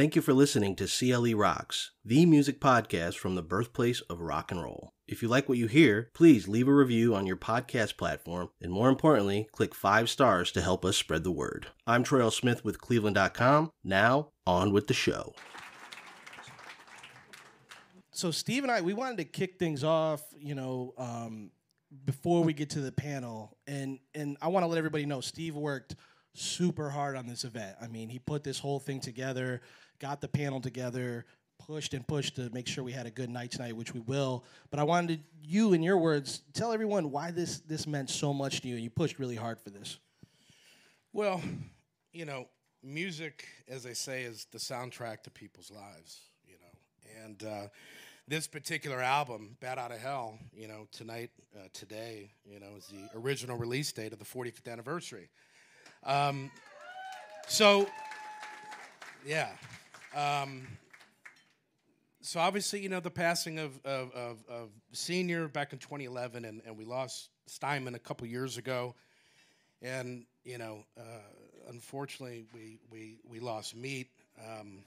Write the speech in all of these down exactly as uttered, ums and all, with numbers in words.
Thank you for listening to C L E Rocks, the music podcast from the birthplace of rock and roll. If you like what you hear, please leave a review on your podcast platform, and more importantly, click five stars to help us spread the word. I'm Troy L. Smith with Cleveland dot com. Now, on with the show. So Steve and I, we wanted to kick things off, you know, um, before we get to the panel, and, and I want to let everybody know Steve worked super hard on this event. I mean, he put this whole thing together, got the panel together, pushed and pushed to make sure we had a good night tonight, which we will. But I wanted you, in your words, tell everyone why this this meant so much to you, and you pushed really hard for this. Well, you know, music, as they say, is the soundtrack to people's lives, you know. And uh, this particular album, Bat Out of Hell, you know, tonight, uh, today, you know, is the original release date of the forty-fifth anniversary. Um, so, yeah, um, so obviously, you know, the passing of, of, of, of Senior back in twenty eleven, and, and we lost Steinman a couple years ago, and, you know, uh, unfortunately, we, we, we lost Meat, um,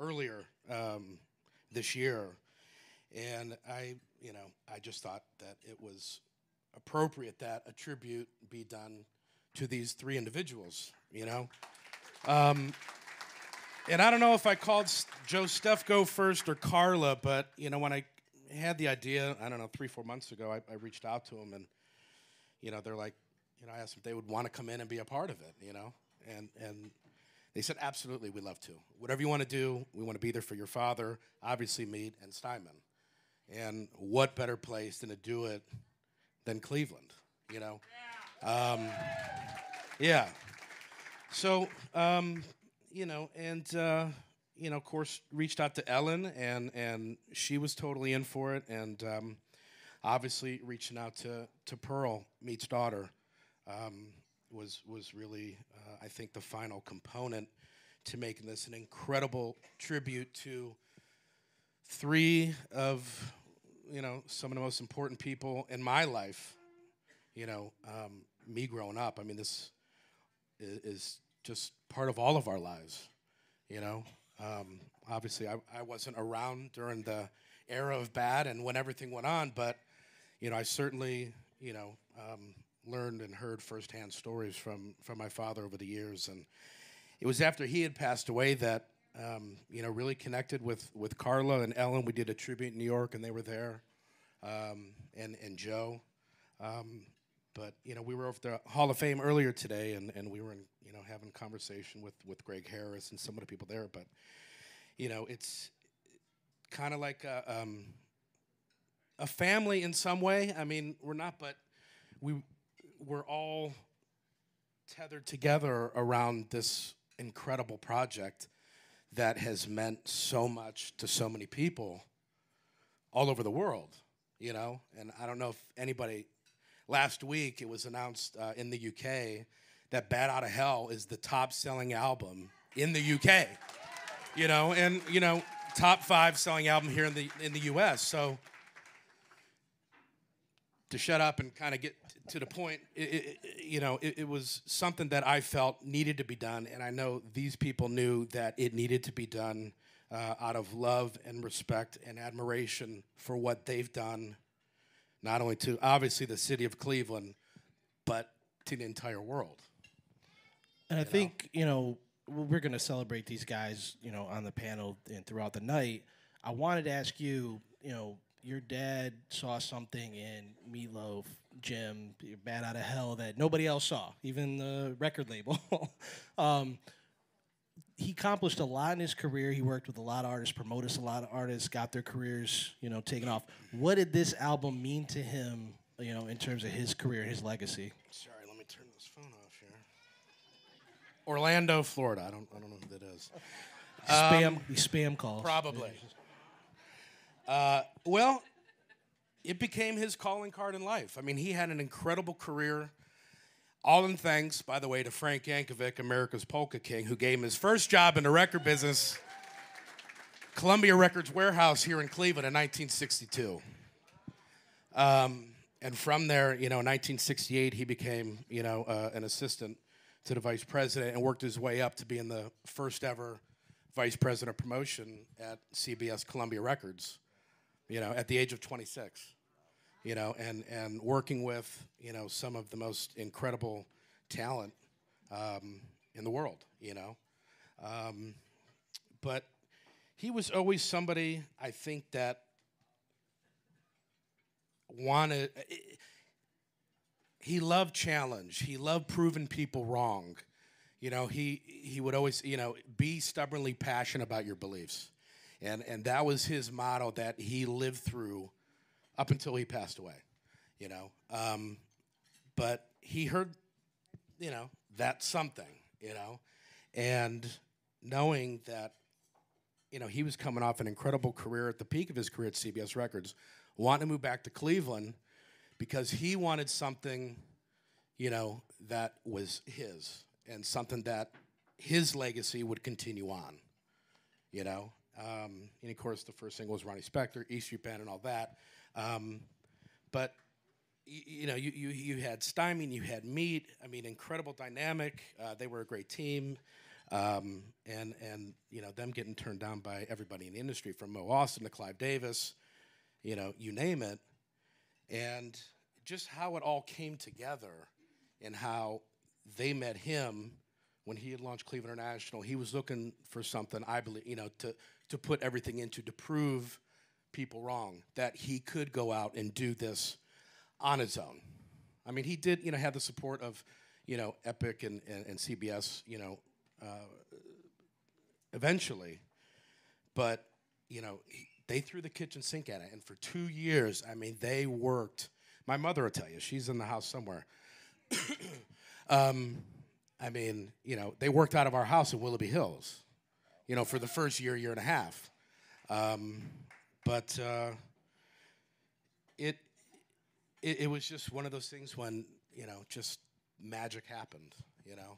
earlier, um, this year, and I, you know, I just thought that it was appropriate that a tribute be done to these three individuals, you know? Um, and I don't know if I called Joe Stefko first or Carla, but, you know, when I had the idea, I don't know, three, four months ago, I, I reached out to them, and, you know, they're like, you know, I asked if they would want to come in and be a part of it, you know? And, and they said, absolutely, we'd love to. Whatever you want to do, we want to be there for your father, obviously Meat and Steinman. And what better place than to do it than Cleveland, you know? Yeah. Um, yeah, so, um, you know, and, uh, you know, of course, reached out to Ellen, and, and she was totally in for it, and um, obviously reaching out to, to Pearl, Meat's daughter, um, was, was really, uh, I think, the final component to making this an incredible tribute to three of, you know, some of the most important people in my life. You know, um, me growing up, I mean, this is, is just part of all of our lives, you know. Um, obviously, I, I wasn't around during the era of Bad and when everything went on, but, you know, I certainly, you know, um, learned and heard firsthand stories from, from my father over the years. And it was after he had passed away that, um, you know, really connected with, with Carla and Ellen. We did a tribute in New York, and they were there, um, and, and Joe. Um, But, you know, we were over at the Hall of Fame earlier today, and, and we were, in, you know, having a conversation with, with Greg Harris and some of the people there. But, you know, it's kind of like a, um, a family in some way. I mean, we're not, but we, we're all tethered together around this incredible project that has meant so much to so many people all over the world, you know? And I don't know if anybody... Last week, it was announced uh, in the U K that Bat Out of Hell is the top-selling album in the U K, you know, and, you know, top five selling album here in the in the U S So to shut up and kind of get to the point, it, it, you know, it, it was something that I felt needed to be done, and I know these people knew that it needed to be done uh, out of love and respect and admiration for what they've done. Not only to, obviously, the city of Cleveland, but to the entire world. And I think, you know, we're going to celebrate these guys, you know, on the panel and throughout the night. I wanted to ask you, you know, your dad saw something in Meat Loaf, Jim, Bat Out of Hell that nobody else saw, even the record label. um, he accomplished a lot in his career. He worked with a lot of artists, promoted a lot of artists, got their careers, you know, taken off. What did this album mean to him, you know, in terms of his career, his legacy? Sorry, let me turn this phone off here. Orlando, Florida. I don't, I don't know who that is. Spam, um, spam calls. Probably. Uh, well, it became his calling card in life. I mean, he had an incredible career. All in thanks, by the way, to Frank Yankovic, America's Polka King, who gave him his first job in the record business, Columbia Records Warehouse here in Cleveland in nineteen sixty-two. Um, and from there, you know, in nineteen sixty-eight, he became, you know, uh, an assistant to the vice president and worked his way up to being the first ever vice president of promotion at C B S Columbia Records, you know, at the age of twenty-six, you know, and, and working with, you know, some of the most incredible talent um, in the world, you know. Um, but he was always somebody, I think, that wanted, it, he loved challenge. He loved proving people wrong. You know, he, he would always, you know, be stubbornly passionate about your beliefs. And, and that was his motto that he lived through up until he passed away, you know. Um, but he heard, you know, that's something, you know. And knowing that, you know, he was coming off an incredible career at the peak of his career at C B S Records, wanting to move back to Cleveland because he wanted something, you know, that was his and something that his legacy would continue on, you know. Um, and, of course, the first single was Ronnie Spector, E Street Band and all that. Um, but, y you know, you, you, you had Steinman, you had Meat. I mean, incredible dynamic. Uh, they were a great team. Um, and, and, you know, them getting turned down by everybody in the industry, from Mo Austin to Clive Davis, you know, you name it. And just how it all came together and how they met him when he had launched Cleveland International. He was looking for something, I believe, you know, to, to put everything into, to prove people wrong, that he could go out and do this on his own. I mean, he did, you know, have the support of, you know, Epic and, and, and C B S, you know, Uh, eventually, but you know, he, they threw the kitchen sink at it, and for two years, I mean, they worked. My mother will tell you, she's in the house somewhere. um, I mean, you know, they worked out of our house in Willoughby Hills, you know, for the first year, year and a half. Um, but uh, it, it it was just one of those things when, you know, just magic happened. You know,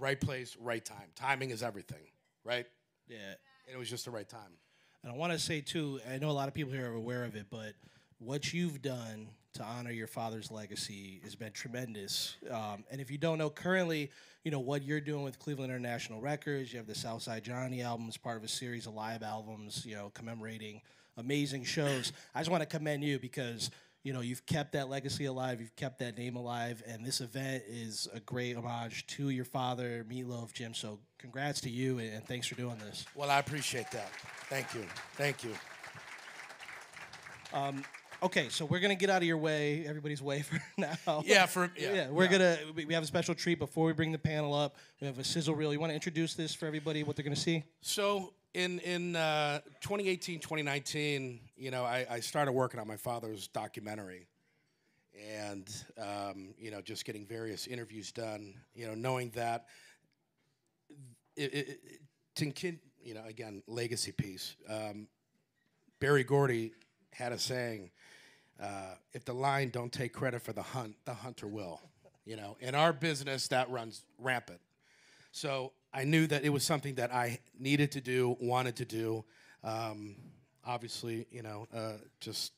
right place, right time. Timing is everything, right? Yeah. And it was just the right time. And I want to say, too, I know a lot of people here are aware of it, but what you've done to honor your father's legacy has been tremendous. Um, and if you don't know currently, you know, what you're doing with Cleveland International Records, you have the Southside Johnny albums, part of a series of live albums, you know, commemorating amazing shows. I just want to commend you because... you know, you've kept that legacy alive, you've kept that name alive, and this event is a great homage to your father, Meat Loaf, Jim. So congrats to you, and, and thanks for doing this. Well, I appreciate that. Thank you. Thank you. Um, okay, so we're going to get out of your way, everybody's way for now. Yeah, for, yeah. yeah we're yeah. going to, we have a special treat before we bring the panel up. We have a sizzle reel. You want to introduce this for everybody, what they're going to see? So... In, in uh, twenty eighteen, twenty nineteen, you know, I, I started working on my father's documentary and, um, you know, just getting various interviews done, you know, knowing that, it, it, it, you know, again, legacy piece. Um, Barry Gordy had a saying, uh, if the lion don't take credit for the hunt, the hunter will. You know, in our business, that runs rampant. So... I knew that it was something that I needed to do, wanted to do. Um, obviously, you know, uh, just,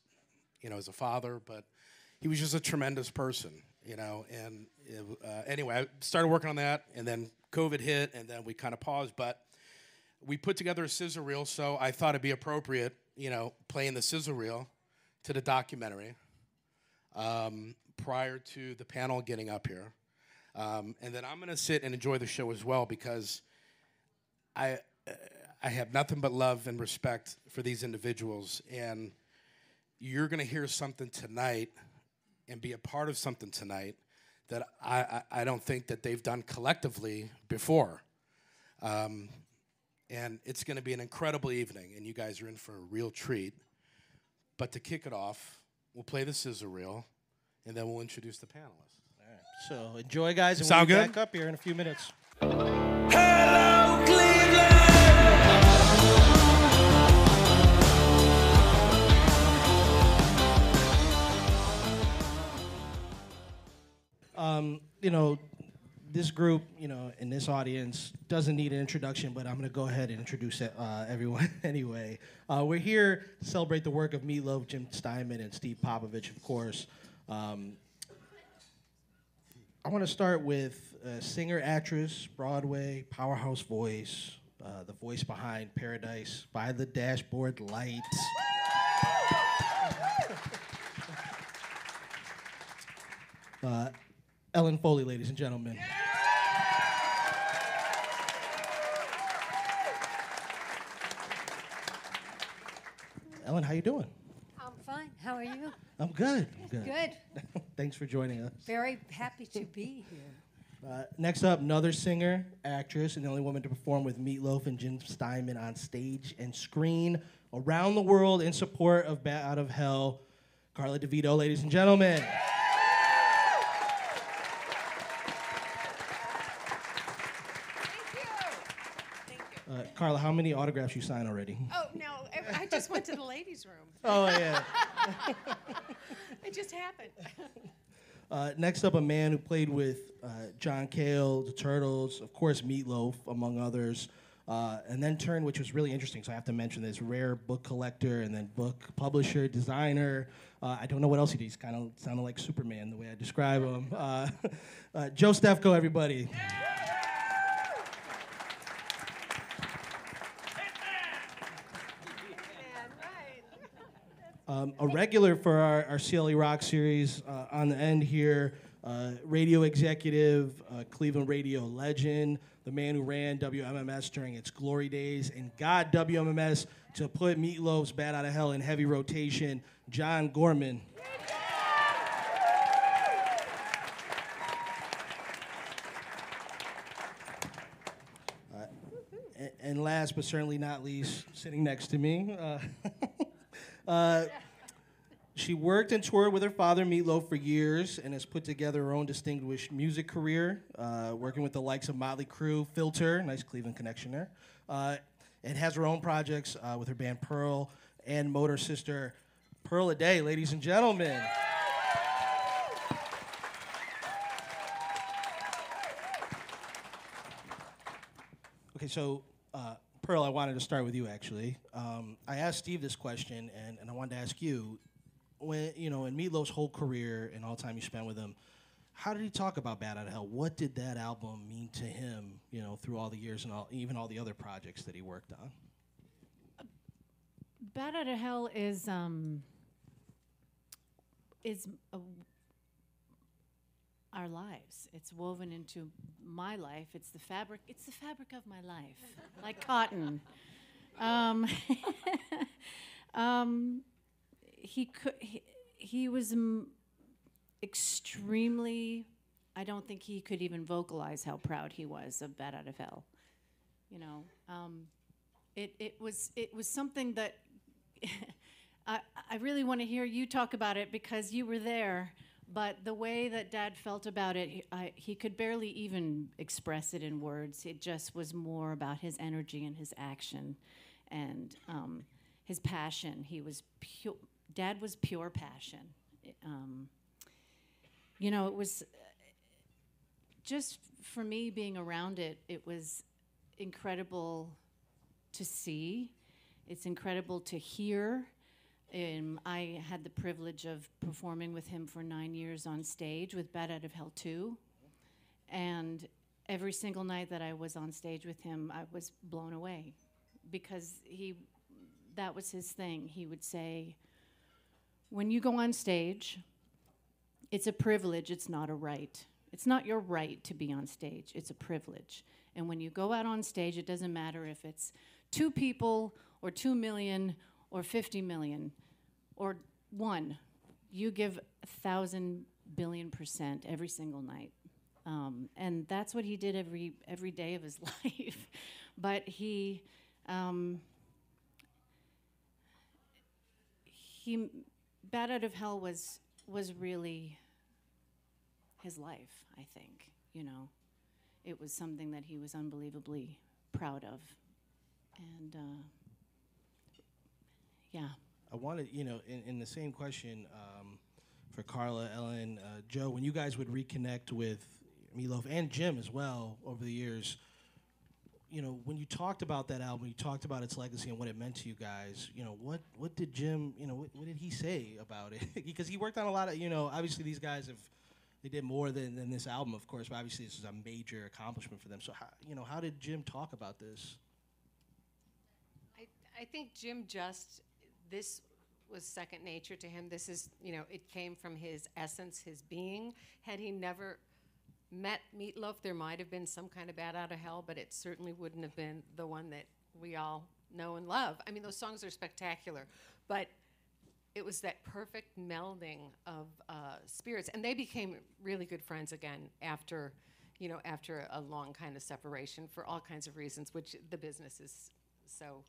you know, as a father, but he was just a tremendous person, you know. And it, uh, anyway, I started working on that, and then COVID hit, and then we kind of paused. But we put together a sizzle reel, so I thought it'd be appropriate, you know, playing the sizzle reel to the documentary um, prior to the panel getting up here. Um, and then I'm going to sit and enjoy the show as well because I uh, I have nothing but love and respect for these individuals. And you're going to hear something tonight and be a part of something tonight that I, I, I don't think that they've done collectively before. Um, and it's going to be an incredible evening, and you guys are in for a real treat. But to kick it off, we'll play the sizzle reel, and then we'll introduce the panelists. So enjoy, guys, and Sound we'll be back up here in a few minutes. Hello, Cleveland! Um, you know, this group, you know, in this audience doesn't need an introduction, but I'm going to go ahead and introduce uh, everyone anyway. Uh, we're here to celebrate the work of Meat Loaf, Jim Steinman, and Steve Popovich, of course. Um, I want to start with uh, singer, actress, Broadway, powerhouse voice, uh, the voice behind Paradise by the Dashboard Lights. Uh, Ellen Foley, ladies and gentlemen. Yeah! Ellen, how you doing? I'm fine. How are you? I'm good. I'm good. Good. Thanks for joining us. Very happy to be here. Uh, next up, another singer, actress, and the only woman to perform with Meat Loaf and Jim Steinman on stage and screen around the world in support of Bat Out of Hell, Carla DeVito, ladies and gentlemen. Yeah! Uh, Carla, how many autographs you sign already? Oh, no, I, I just went to the ladies' room. Oh, yeah. It just happened. Uh, next up, a man who played with uh, John Cale, the Turtles, of course, Meat Loaf, among others, uh, and then turned, which was really interesting, so I have to mention this, rare book collector and then book publisher, designer. Uh, I don't know what else he did. He's kind of sounded like Superman, the way I describe him. Uh, uh, Joe Stefko, everybody. Yeah. Um, a regular for our, our C L E Rock series uh, on the end here, uh, radio executive, uh, Cleveland radio legend, the man who ran W M M S during its glory days, and got W M M S to put Meat Loaf's Bat Out of Hell in heavy rotation, John Gorman. Uh, and, and last but certainly not least, sitting next to me, uh, Uh, she worked and toured with her father, Meat Loaf, for years and has put together her own distinguished music career, uh, working with the likes of Motley Crue, Filter, nice Cleveland connection there, uh, and has her own projects uh, with her band Pearl and Motor Sister, Pearl Aday, ladies and gentlemen. Okay, so... Uh, Pearl, I wanted to start with you, actually. Um, I asked Steve this question, and, and I wanted to ask you, when you know, in Meat Loaf's whole career and all the time you spent with him, how did he talk about Bat Out of Hell? What did that album mean to him, you know, through all the years and all, even all the other projects that he worked on? Uh, Bat Out of Hell is, um, is a w our lives. It's woven into my life. It's the fabric. It's the fabric of my life, like cotton. Um, um, he could. He, he was m extremely. I don't think he could even vocalize how proud he was of Bat Out of Hell. You know, um, it it was it was something that I I really want to hear you talk about it because you were there. But the way that Dad felt about it, he, I, he could barely even express it in words. It just was more about his energy and his action and um, his passion. He was pure, Dad was pure passion. It, um, you know, it was, just for me being around it, it was incredible to see. It's incredible to hear. Um, I had the privilege of performing with him for nine years on stage with Bat Out of Hell two. And every single night that I was on stage with him, I was blown away because he, that was his thing. He would say, when you go on stage, it's a privilege, it's not a right. It's not your right to be on stage, it's a privilege. And when you go out on stage, it doesn't matter if it's two people or two million or fifty million, or one. You give a thousand billion percent every single night. Um, and that's what he did every every day of his life. But he, um, he, Bat Out of Hell was, was really his life, I think, you know. It was something that he was unbelievably proud of. And, uh, yeah. I wanted, you know, in, in the same question um, for Carla, Ellen, uh, Joe, when you guys would reconnect with Meat Loaf and Jim as well over the years, you know, when you talked about that album, you talked about its legacy and what it meant to you guys, you know, what, what did Jim, you know, what, what did he say about it? Because he worked on a lot of, you know, obviously these guys have, they did more than, than this album, of course, but obviously this is a major accomplishment for them. So, how, you know, how did Jim talk about this? I, I think Jim just, this was second nature to him. This is, you know, it came from his essence, his being. Had he never met Meat Loaf, there might have been some kind of Bat Out of Hell, but it certainly wouldn't have been the one that we all know and love. I mean, those songs are spectacular, but it was that perfect melding of uh, spirits. And they became really good friends again after, you know, after a long kind of separation for all kinds of reasons, which the business is so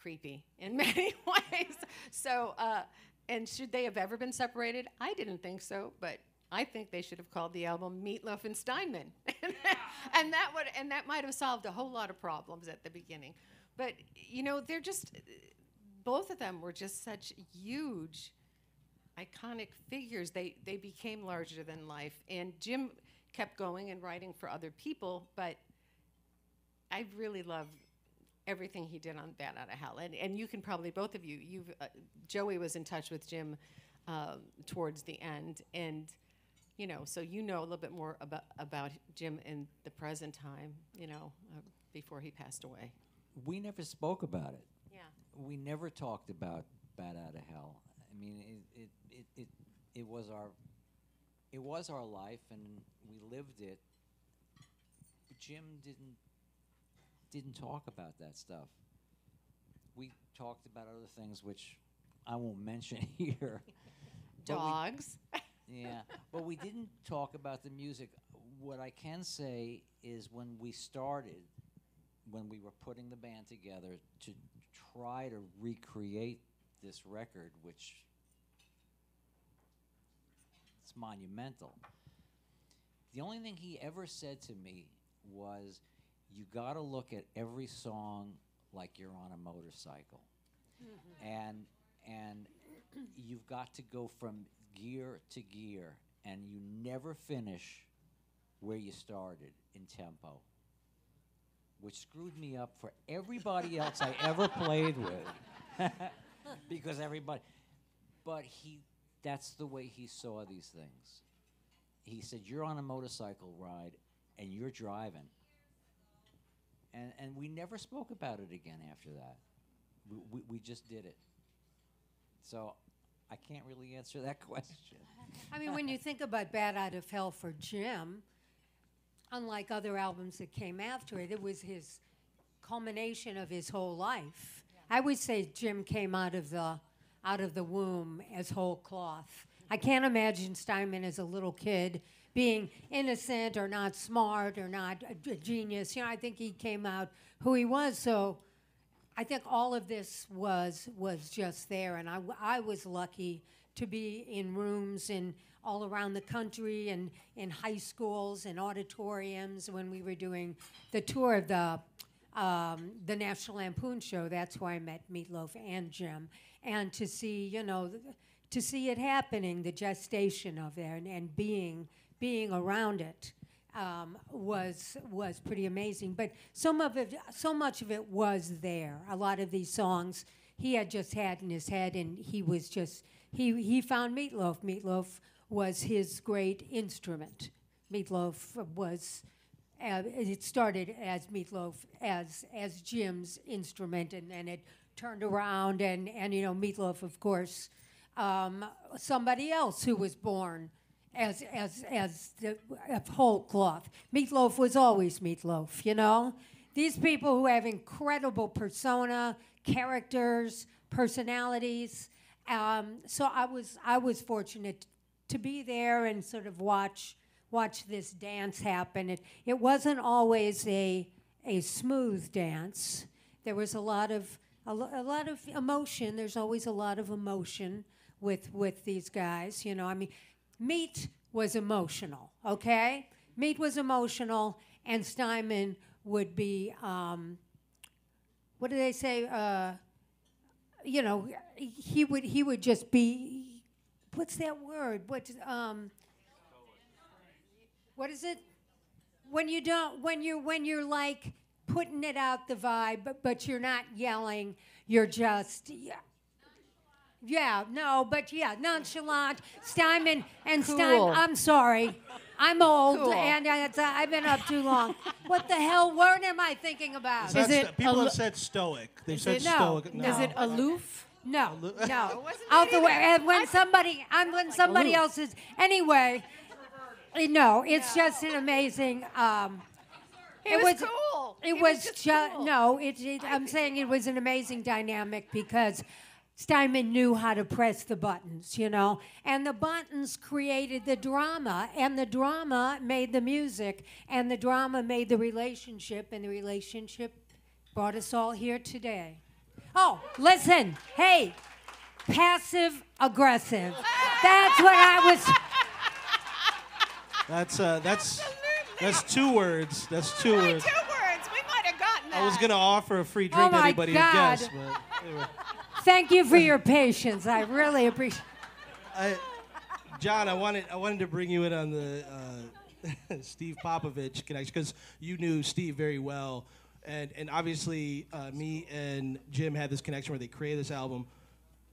creepy in many ways. So, uh, and should they have ever been separated? I didn't think so, but I think they should have called the album Meat Loaf and Steinman. and, that, and that would, and that might have solved a whole lot of problems at the beginning. But, you know, they're just, both of them were just such huge, iconic figures. They, they became larger than life. And Jim kept going and writing for other people, but I really love everything he did on Bat Out of Hell. And, and you can probably, both of you, you've, uh, Joey was in touch with Jim uh, towards the end, and you know, so you know a little bit more about, about Jim in the present time, you know, uh, before he passed away. We never spoke about it. Yeah. We never talked about Bat Out of Hell. I mean, it, it, it, it, it was our... It was our life, and we lived it. But Jim didn't didn't talk about that stuff. We talked about other things, which I won't mention here. Dogs. But we, yeah, but we didn't talk about the music. What I can say is, when we started, when we were putting the band together to try to recreate this record, which monumental. The only thing he ever said to me was, you got to look at every song like you're on a motorcycle. Mm-hmm. And and you've got to go from gear to gear, and you never finish where you started in tempo, which screwed me up for everybody else I ever played with. Because everybody... But he... That's the way he saw these things. He said, you're on a motorcycle ride, and you're driving. And, and we never spoke about it again after that. We, we, we just did it. So I can't really answer that question. I mean, when you think about Bat Out of Hell for Jim, unlike other albums that came after it, it was his culmination of his whole life. Yeah. I would say Jim came out of the... out of the womb as whole cloth. I can't imagine Steinman as a little kid being innocent or not smart or not a, a genius. You know, I think he came out who he was. So I think all of this was was just there. And I, I was lucky to be in rooms in all around the country and in high schools and auditoriums when we were doing the tour of the Um, the National Lampoon Show. That's why I met Meat Loaf and Jim, and to see, you know, th to see it happening, the gestation of it, and, and being being around it um, was was pretty amazing. But some of it, so much of it was there. A lot of these songs he had just had in his head, and he was just he he found Meat Loaf. Meat Loaf was his great instrument. Meat Loaf was. Uh, it started as Meat Loaf, as as Jim's instrument, and then it turned around, and, and you know, Meat Loaf, of course, um, somebody else who was born as as as the whole cloth. Meat Loaf was always Meat Loaf, you know. These people who have incredible persona, characters, personalities. Um, so I was I was fortunate to be there and sort of watch. Watch this dance happen. It, it wasn't always a a smooth dance. There was a lot of a, lo a lot of emotion. There's always a lot of emotion with with these guys. You know, I mean, Meat was emotional. Okay, Meat was emotional, and Steinman would be. Um, what do they say? Uh, you know, he would he would just be. What's that word? What? Um, What is it? When you don't, when you're, when you're like putting it out the vibe, but, but you're not yelling, you're just, yeah. Yeah, no, but yeah, nonchalant. Steinman and cool. Steinman, I'm sorry. I'm old, cool. and it's, uh, I've been up too long. What the hell word am I thinking about? Is it people have said stoic. They said stoic. No. Is it aloof? No, no. It wasn't out the way. When somebody, I'm when somebody else is. Anyway, no, it's yeah. just an amazing. Um, it, it was cool. It, it was, was just cool. no. It, it, I'm saying it was an amazing dynamic because Steinman knew how to press the buttons, you know, and the buttons created the drama, and the drama made the music, and the drama made the relationship, and the relationship brought us all here today. Oh, listen, hey, passive aggressive. That's what I was. That's uh, that's that's two words. That's two Only words. Two words. We might have gotten that. I was gonna offer a free drink oh to anybody who guessed, but anyway. Thank you for your patience. I really appreciate it. John, I wanted, I wanted to bring you in on the uh, Steve Popovich connection, because you knew Steve very well. And, and obviously, uh, me and Jim had this connection where they created this album.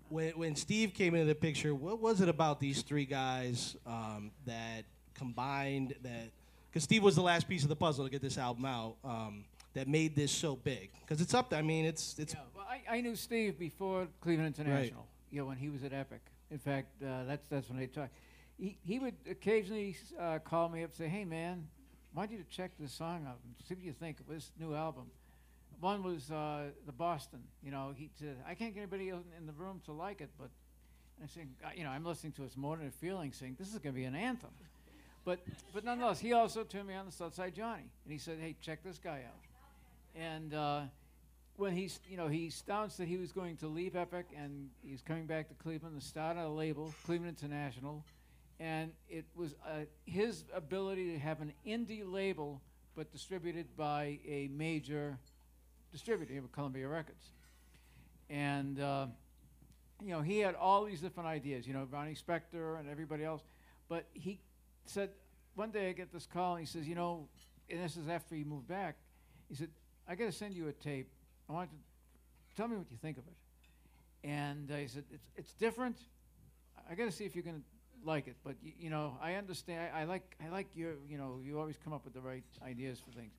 When, when Steve came into the picture, what was it about these three guys um, that combined that? Because Steve was the last piece of the puzzle to get this album out. Um, that made this so big? Because it's up there. I mean, it's... it's. Yeah, well, I, I knew Steve before Cleveland International, right. you know, when he was at Epic. In fact, uh, that's that's when they talked. He, he would occasionally uh, call me up and say, hey, man, why don't you check this song out and see what you think of this new album. One was uh, the Boston. You know, he said, I can't get anybody else in the room to like it, but I'm saying, you know, I'm listening to his Modern Feeling saying, this is going to be an anthem. But, but nonetheless, he also turned me on to Southside Johnny, and he said, hey, check this guy out. And uh, when he's, you know, he announced that he was going to leave Epic and he's coming back to Cleveland to start a label, Cleveland International, and it was uh, his ability to have an indie label but distributed by a major distributor, Columbia Records. And uh, you know, he had all these different ideas, you know, Ronnie Spector and everybody else. But he said, one day I get this call and he says, you know, and this is after he moved back, he said, I got to send you a tape. I want you to tell me what you think of it. And I uh, said, it's, it's different. I got to see if you can like it. But, y you know, I understand. I, I like I like your, you know, you always come up with the right ideas for things.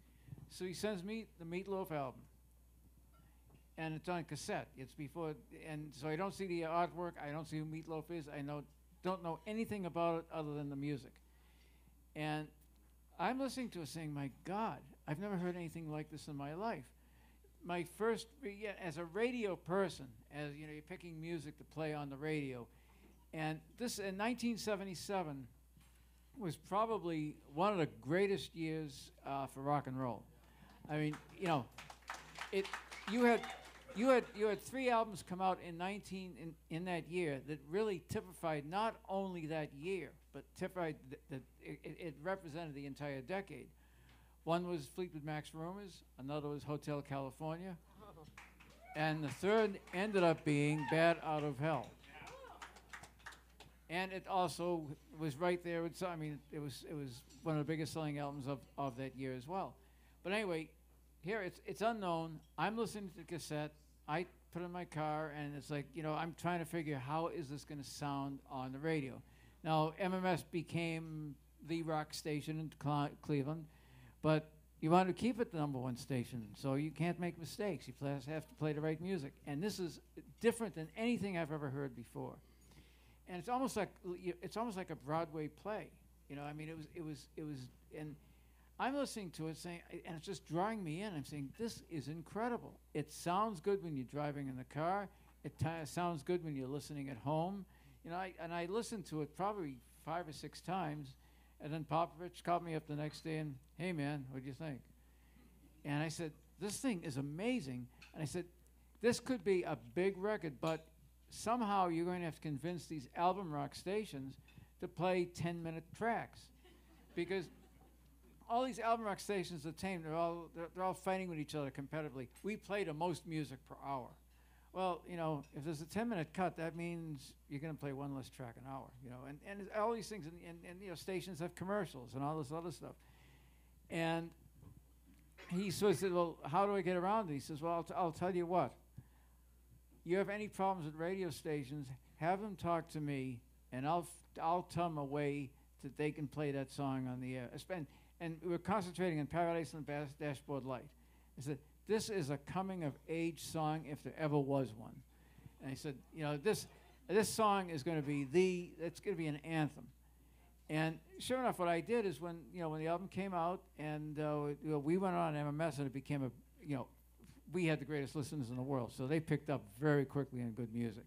So he sends me the Meat Loaf album. And it's on cassette. It's before, and so I don't see the artwork. I don't see who Meat Loaf is. I know, don't know anything about it other than the music. And I'm listening to it saying, my God, I've never heard anything like this in my life. My first, yeah, as a radio person, as you know, you're picking music to play on the radio, and this in nineteen seventy-seven was probably one of the greatest years uh, for rock and roll. I mean, you know, it. You had, you had, you had three albums come out in nineteen in, in that year that really typified not only that year, but typified th that it, it, it represented the entire decade. One was Fleetwood Mac's Rumors, another was Hotel California, and the third ended up being Bat Out of Hell. And it also was right there. With, I mean, it was it was one of the biggest selling albums of, of that year as well. But anyway, here it's it's unknown. I'm listening to the cassette. I put it in my car, and it's like, you know, I'm trying to figure how is this going to sound on the radio. Now, M M S became the rock station in Cl Cleveland. But you want to keep it the number one station, so you can't make mistakes. You have to play the right music. And this is different than anything I've ever heard before. And it's almost like it's almost like a Broadway play. You know, I mean, it was, it was, it was, and I'm listening to it saying, and it's just drawing me in. I'm saying, this is incredible. It sounds good when you're driving in the car. It sounds good when you're listening at home. You know, I, and I listened to it probably five or six times. And then Popovich called me up the next day and, hey, man, what do you think? And I said, this thing is amazing. And I said, this could be a big record, but somehow you're going to have to convince these album rock stations to play ten-minute tracks. Because all these album rock stations are tamed. They're all, they're, they're all fighting with each other competitively. We play the most music per hour. Well, you know, if there's a ten-minute cut, that means you're going to play one less track an hour, you know, and, and all these things, and, and, and, you know, stations have commercials and all this other stuff. And he sort of said, well, how do I get around this? He says, well, I'll, t I'll tell you what. You have any problems with radio stations, have them talk to me, and I'll, f I'll tell them a way that they can play that song on the air. And, and we're concentrating on Paradise on the Dashboard Light. I said, this is a coming-of-age song if there ever was one. And I said, you know, this, this song is going to be the, it's going to be an anthem. And sure enough, what I did is when, you know, when the album came out and uh, you know, we went on M M S and it became a, you know, we had the greatest listeners in the world. So they picked up very quickly on good music.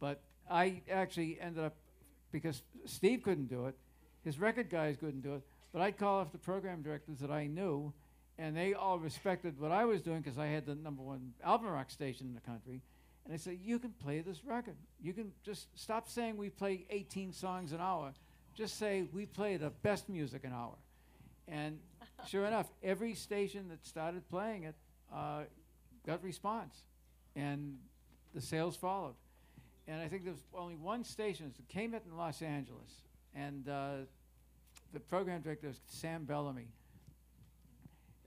But I actually ended up, because Steve couldn't do it, his record guys couldn't do it, but I'd call off the program directors that I knew, and they all respected what I was doing because I had the number one album rock station in the country. And they said, you can play this record. You can just stop saying we play eighteen songs an hour. Just say we play the best music an hour. And sure enough, every station that started playing it uh, got response. And the sales followed. And I think there was only one station that came in Los Angeles. And uh, the program director was Sam Bellamy.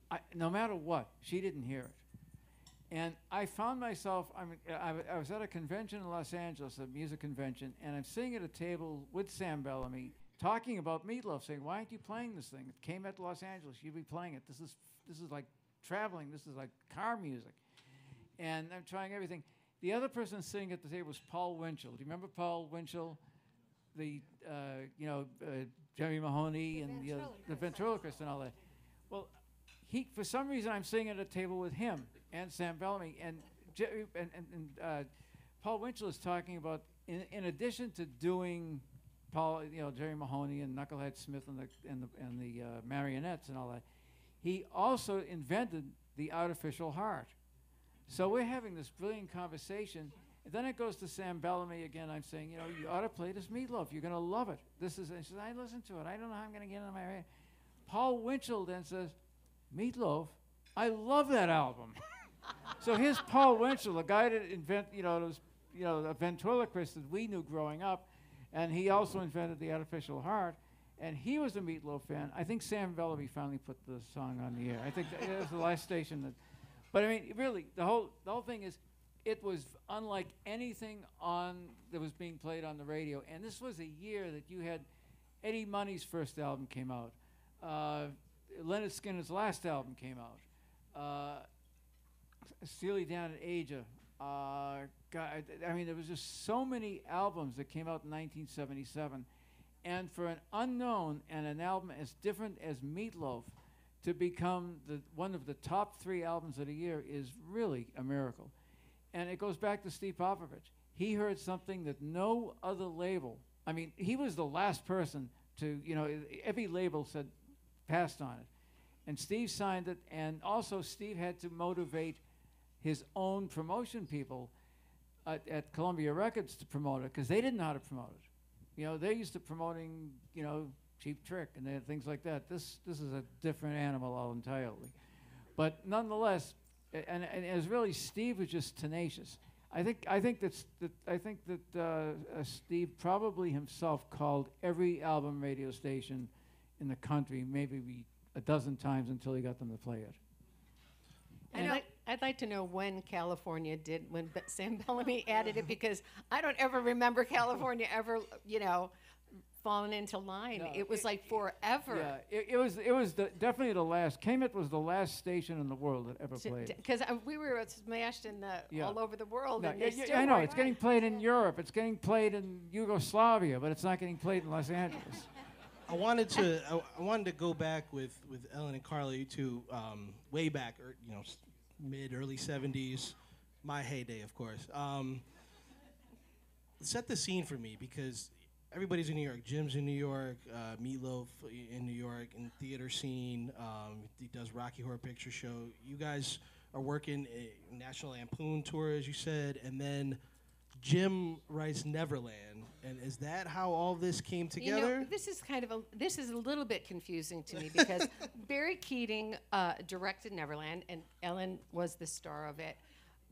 I, no matter what, she didn't hear it. And I found myself, I, mean, I, I was at a convention in Los Angeles, a music convention, and I'm sitting at a table with Sam Bellamy talking about Meat Loaf, saying, why aren't you playing this thing? It came out to Los Angeles, you'd be playing it. This is, this is like traveling, this is like car music. And I'm trying everything. The other person sitting at the table was Paul Winchell. Do you remember Paul Winchell? The, uh, you know, uh, Jerry Mahoney the and the, other, the ventriloquist and all that. Well, he, for some reason, I'm sitting at a table with him and Sam Bellamy. And, Jerry, and, and, and uh, Paul Winchell is talking about, in, in addition to doing Paul, you know, Jerry Mahoney and Knucklehead Smith and the, and the, and the uh, marionettes and all that, he also invented the artificial heart. So we're having this brilliant conversation, and then it goes to Sam Bellamy again. I'm saying, you know, you ought to play this Meat Loaf. You're going to love it. This is, and she says, I listen to it. I don't know how I'm going to get it in my head. Paul Winchell then says, Meat Loaf, I love that album. So here's Paul Winchell, the guy that invent, you know, those, you know, the ventriloquist that we knew growing up, and he also invented the artificial heart, and he was a Meat Loaf fan. I think Sam Bellamy finally put the song on the air. I think that it was the last station that. But I mean, really, the whole the whole thing is, it was unlike anything on that was being played on the radio. And this was a year that you had Eddie Money's first album came out, uh, Leonard Skinner's last album came out, uh, Steely Dan and Aja. Uh, God, I mean, there was just so many albums that came out in nineteen seventy-seven, and for an unknown and an album as different as Meat Loaf to become the, one of the top three albums of the year is really a miracle. And it goes back to Steve Popovich. He heard something that no other label, I mean, he was the last person to, you know, every label said, passed on it. And Steve signed it, and also Steve had to motivate his own promotion people at, at Columbia Records to promote it, because they didn't know how to promote it. You know, they're used to promoting, you know, Cheap Trick and then things like that. This this is a different animal all entirely, but nonetheless, and, and it was really Steve was just tenacious. I think I think that's that I think that uh, uh, Steve probably himself called every album radio station in the country maybe we a dozen times until he got them to play it. And I'd, li I'd like to know when California did when Be Sam Bellamy added it, because I don't ever remember California ever you know. fallen into line. No, it was it, like forever. Yeah, it, it was. It was the, definitely the last. K M E T was the last station in the world that ever played. Because uh, we were smashed in the yeah. all over the world. No, and yeah, yeah, still I know. Right. It's getting played in yeah. Europe. It's getting played in Yugoslavia, but it's not getting played in Los Angeles. I wanted to. I, I wanted to go back with with Ellen and Carly to um, way back, or you know, mid early seventies, my heyday, of course. Um, set the scene for me, because everybody's in New York. Jim's in New York. Uh, Meat Loaf in New York. In the theater scene, um, he does Rocky Horror Picture Show. You guys are working a National Lampoon tour, as you said, and then Jim writes Neverland. And is that how all this came together? You know, this is kind of a this is a little bit confusing to me because Barry Keating uh, directed Neverland, and Ellen was the star of it.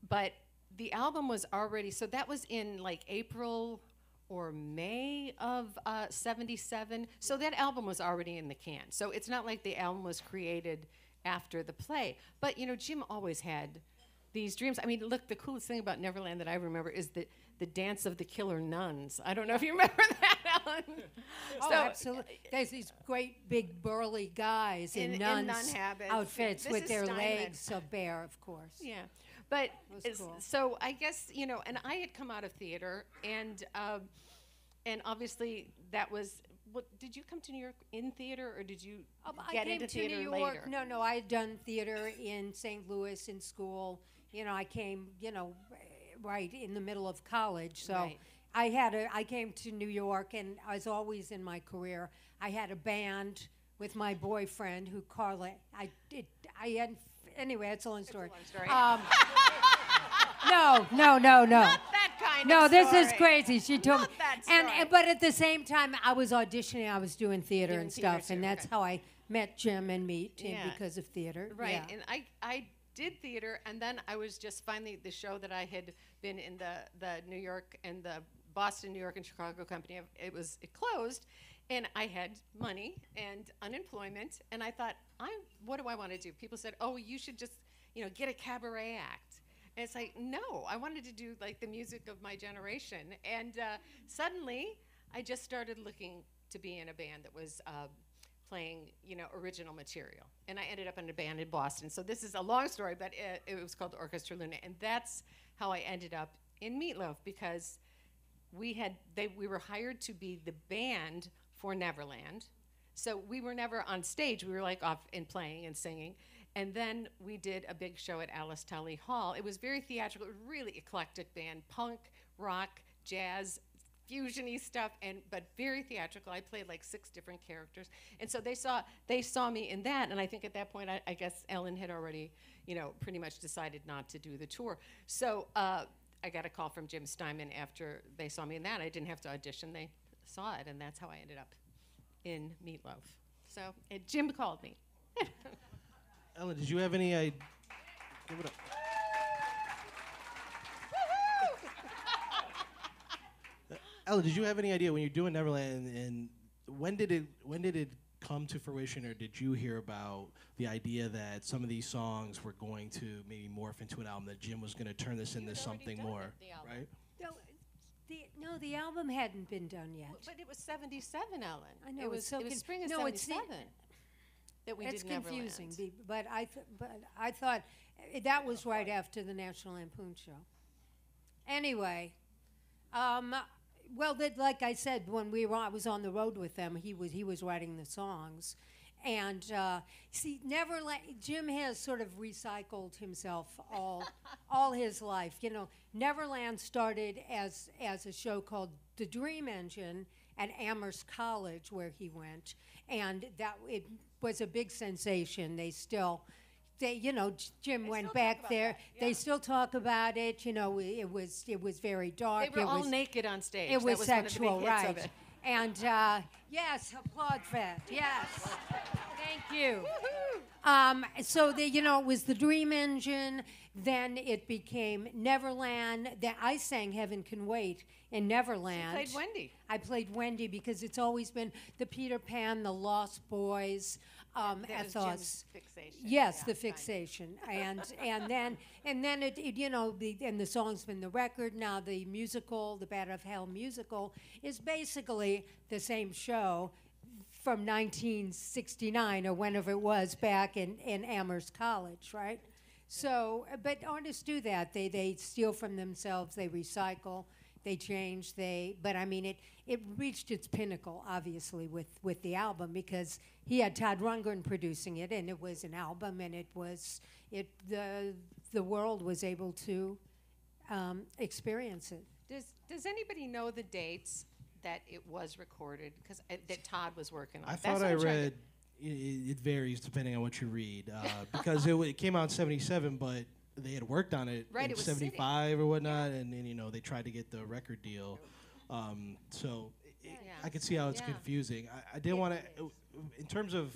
But the album was already so that was in like April or May of uh, seventy-seven. So that album was already in the can. So it's not like the album was created after the play. But you know, Jim always had these dreams. I mean, look, the coolest thing about Neverland that I remember is the, the dance of the killer nuns. I don't know if you remember that around. Oh, so absolutely. There's these great big burly guys in, in nuns' in nun habits. outfits this with their Steinman. legs bare, of course. Yeah, but cool. So I guess, you know, and I had come out of theater, and um, and obviously that was. What, did you come to New York in theater, or did you um, get into theater later? I came to New York. No, no, I had done theater in Saint Louis in school. You know, I came, you know, right in the middle of college. So right. I had a, I came to New York, and as always in my career, I had a band with my boyfriend who Carla, I did, I had, anyway, it's a long story. It's a long story. Um, no, no, no, no. Not that kind no, of story. No, this is crazy. She told Not me. That story. And, and, but at the same time, I was auditioning, I was doing theater doing and theater stuff, too, and that's okay. how I met Jim and Meat yeah. and because of theater. Right, yeah. and I, I did theater, and then I was just finally, the show that I had been in the, the New York and the Boston, New York, and Chicago company, it was it closed, and I had money and unemployment, and I thought, I what do I want to do? People said, oh, you should just, you know, get a cabaret act. And it's like, no, I wanted to do, like, the music of my generation. And uh, suddenly, I just started looking to be in a band that was uh, playing, you know, original material. And I ended up in a band in Boston. So this is a long story, but it, it was called Orchestra Luna. And that's how I ended up in Meat Loaf, because we had they we were hired to be the band for Neverland. So we were never on stage. We were, like, off and playing and singing. And then we did a big show at Alice Tully Hall. It was very theatrical, really eclectic band, punk, rock, jazz, fusion-y stuff, and but very theatrical. I played like six different characters. And so they saw they saw me in that, and I think at that point, I, I guess Ellen had already, you know, pretty much decided not to do the tour. So uh, I got a call from Jim Steinman after they saw me in that. I didn't have to audition. They saw it, and that's how I ended up in Meat Loaf. So uh, Jim called me. Ellen, did you have any? I give it up. uh, Ellen, did you have any idea when you're doing Neverland, and, and when did it when did it come to fruition, or did you hear about the idea that some of these songs were going to maybe morph into an album, that Jim was going to turn this You'd into something more, it, right? No, the no, the album hadn't been done yet. But it was seventy-seven, Ellen. I know it was so it was spring of no, seventy-seven. That we That's did confusing, be, but I th but I thought uh, that was right after the National Lampoon Show. Anyway, um, well, like I said, when we were I was on the road with them, he was he was writing the songs, and uh, see, Neverland. Jim has sort of recycled himself all all his life. You know, Neverland started as as a show called The Dream Engine at Amherst College, where he went, and that it. was a big sensation. They still, they you know, J Jim they went back there. Yeah. They still talk about it. You know, it was it was very dark. They were it all was, naked on stage. It was, that was sexual, one of the big hits right? Of it. And uh, yes, applaud that. Yes, thank you. Um, so the, you know, it was The Dream Engine. Then it became Neverland. That I sang "Heaven Can Wait" in Neverland. You played Wendy. I played Wendy because it's always been the Peter Pan, the Lost Boys, um, ethos. Fixation. Yes, yeah, the fixation, and and then and then it, it you know the, and the song's been the record. Now the musical, the Bat Out of Hell musical, is basically the same show from nineteen sixty-nine or whenever it was back in, in Amherst College, right? So, uh, but artists do that. They they steal from themselves. They recycle. They change. They. But I mean, it it reached its pinnacle, obviously, with with the album, because he had Todd Rundgren producing it, and it was an album, and it was it the the world was able to um, experience it. Does Does anybody know the dates that it was recorded? Because uh, that Todd was working on. I thought I read. It varies depending on what you read, uh, because it, it came out in seventy-seven, but they had worked on it right, in it was seventy-five sitting. or whatnot, yeah. and, and you know they tried to get the record deal. Um, so yeah. It, yeah. I could see how it's yeah. confusing. I, I did want to, in terms of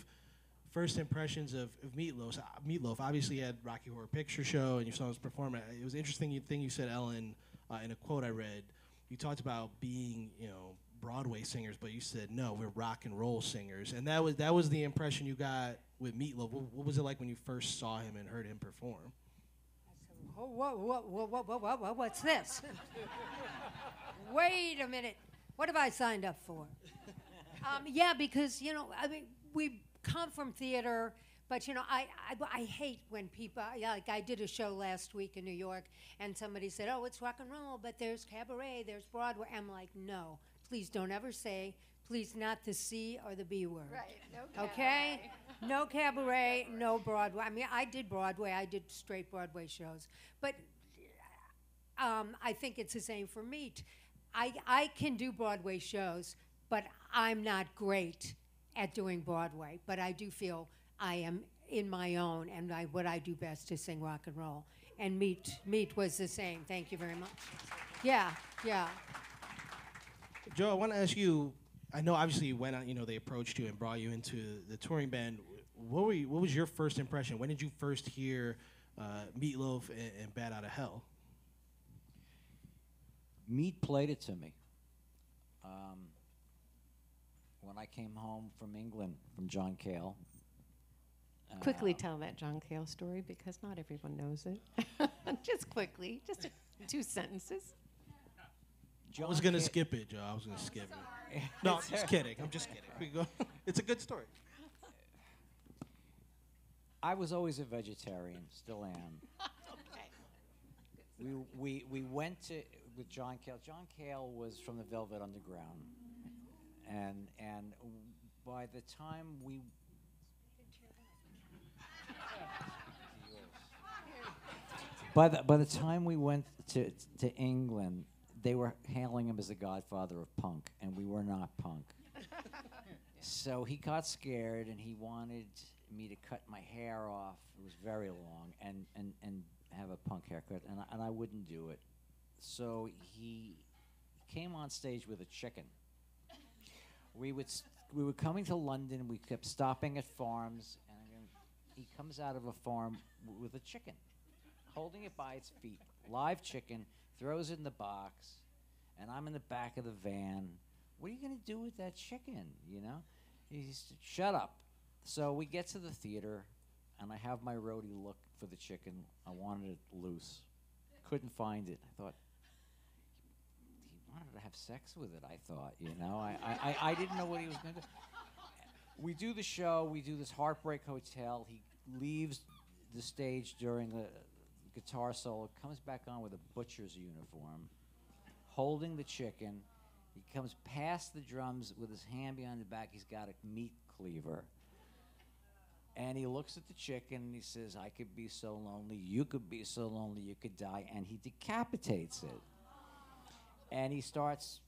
first impressions of, of Meat Loaf. Uh, Meat Loaf obviously had Rocky Horror Picture Show, and you saw him perform it. It was an interesting thing you said, Ellen, uh, in a quote I read. You talked about being, you know. Broadway singers, but you said no, we're rock and roll singers, and that was that was the impression you got with Meat Loaf. What, what was it like when you first saw him and heard him perform? Whoa, whoa, whoa, whoa, whoa, whoa, whoa, whoa, what's this? Wait a minute. What have I signed up for? um, yeah, because, you know, I mean, we come from theater, but, you know, I, I, I hate when people, like I did a show last week in New York, and somebody said, oh, it's rock and roll, but there's cabaret, there's Broadway. I'm like, no, please don't ever say, please not the C or the B word. Right, no okay? Cabaret. No cabaret, no Broadway. I mean, I did Broadway, I did straight Broadway shows, but um, I think it's the same for meat. I, I can do Broadway shows, but I'm not great at doing Broadway. But I do feel I am in my own, and I, what I do best is sing rock and roll. And Meat, Meat was the same. Thank you very much. Yeah, yeah. Joe, I want to ask you. I know, obviously, you went on. You know, they approached you and brought you into the touring band. What were you, what was your first impression? When did you first hear uh, Meat Loaf and, and Bat Out of Hell? Meat played it to me. Um, when I came home from England, from John Cale. Uh, quickly tell that John Cale story, because not everyone knows it. Just quickly, just a, two sentences. John I was going to skip it, Joe. I was going to oh, skip sorry. it. No, I'm just kidding. I'm just kidding. It's a good story. I was always a vegetarian, still am. Okay. We, we, we went to... with John Cale. John Cale was from the Velvet Underground, and and w by the time we by the by the time we went to to England, they were hailing him as the godfather of punk, and we were not punk. So he got scared, and he wanted me to cut my hair off. It was very long, and and and have a punk haircut, and I, and I wouldn't do it. So he came on stage with a chicken. We would st we were coming to London. We kept stopping at farms, and I mean, he comes out of a farm w with a chicken, holding it by its feet, live chicken, throws it in the box, and I'm in the back of the van. What are you gonna do with that chicken? You know, he's shut up. So we get to the theater, and I have my roadie look for the chicken. I wanted it loose. Couldn't find it. I thought, he wanted to have sex with it, I thought, you know. I, I, I, I didn't know what he was going to do. We do the show. We do this Heartbreak Hotel. He leaves the stage during the guitar solo, comes back on with a butcher's uniform, holding the chicken. He comes past the drums with his hand behind the back. He's got a meat cleaver. And he looks at the chicken, and he says, I could be so lonely, you could be so lonely, you could die, and he decapitates it. And he starts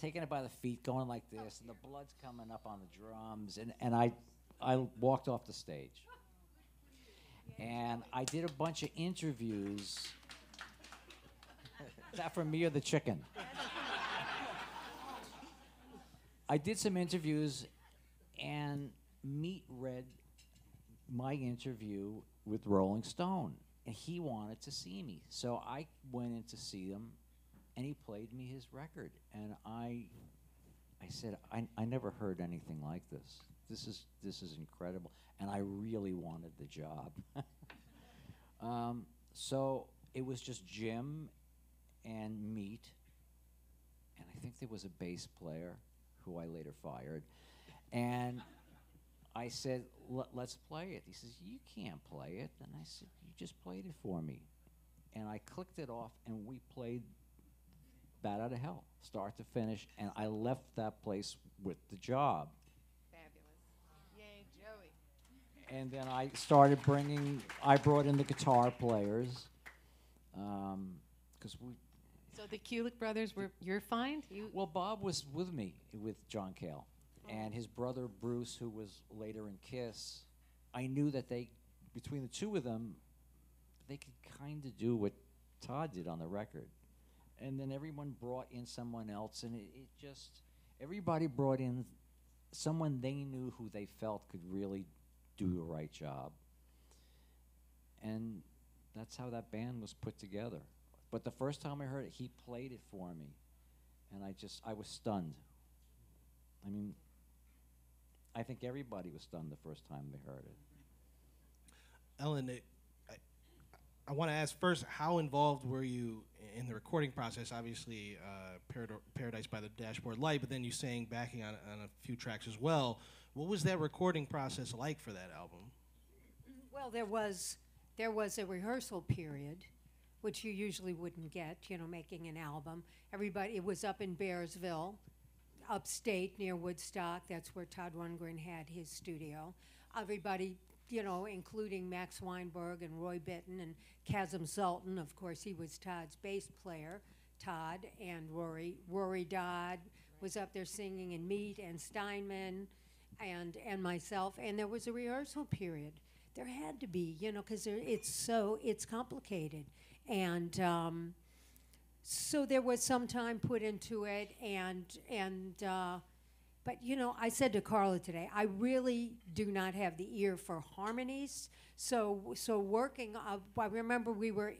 taking it by the feet, going like this, and the blood's coming up on the drums, and, and I, I walked off the stage. And I did a bunch of interviews. Is that for me or the chicken? I did some interviews, and Meat read my interview with Rolling Stone, and he wanted to see me. So I went in to see him, and he played me his record. And I, I said, I, I never heard anything like this. This is, this is incredible. And I really wanted the job. um, so it was just Jim and Meat, and I think there was a bass player who I later fired. And I said, let's play it. He says, you can't play it. And I said, you just played it for me. And I clicked it off, and we played Bat Out of Hell, start to finish. And I left that place with the job. Fabulous. Yay, Joey. And then I started bringing, I brought in the guitar players. Um, 'cause we. So the Kulick brothers were your find? You well, Bob was with me, with John Cale. And his brother, Bruce, who was later in KISS, I knew that they, between the two of them, they could kind of do what Todd did on the record. And then everyone brought in someone else, and it, it just, everybody brought in someone they knew who they felt could really do the right job. And that's how that band was put together. But the first time I heard it, he played it for me. And I just, I was stunned. I mean, I think everybody was stunned the first time they heard it. Ellen, it, I, I want to ask first, how involved were you in the recording process, obviously uh, Parad- Paradise by the Dashboard Light, but then you sang backing on, on a few tracks as well. What was that recording process like for that album? Well, there was there was a rehearsal period, which you usually wouldn't get, you know, making an album. Everybody, it was up in Bearsville, upstate near Woodstock. That's where Todd Rundgren had his studio. Everybody, you know, including Max Weinberg and Roy Bittan and Kazim Sultan, of course, he was Todd's bass player, Todd and Rory. Rory Dodd was up there singing, and Meat and Steinman and, and myself, and there was a rehearsal period. There had to be, you know, because it's so, it's complicated. And um, so there was some time put into it, and and uh, but you know, I said to Carla today, I really do not have the ear for harmonies. So so working, uh, I remember we were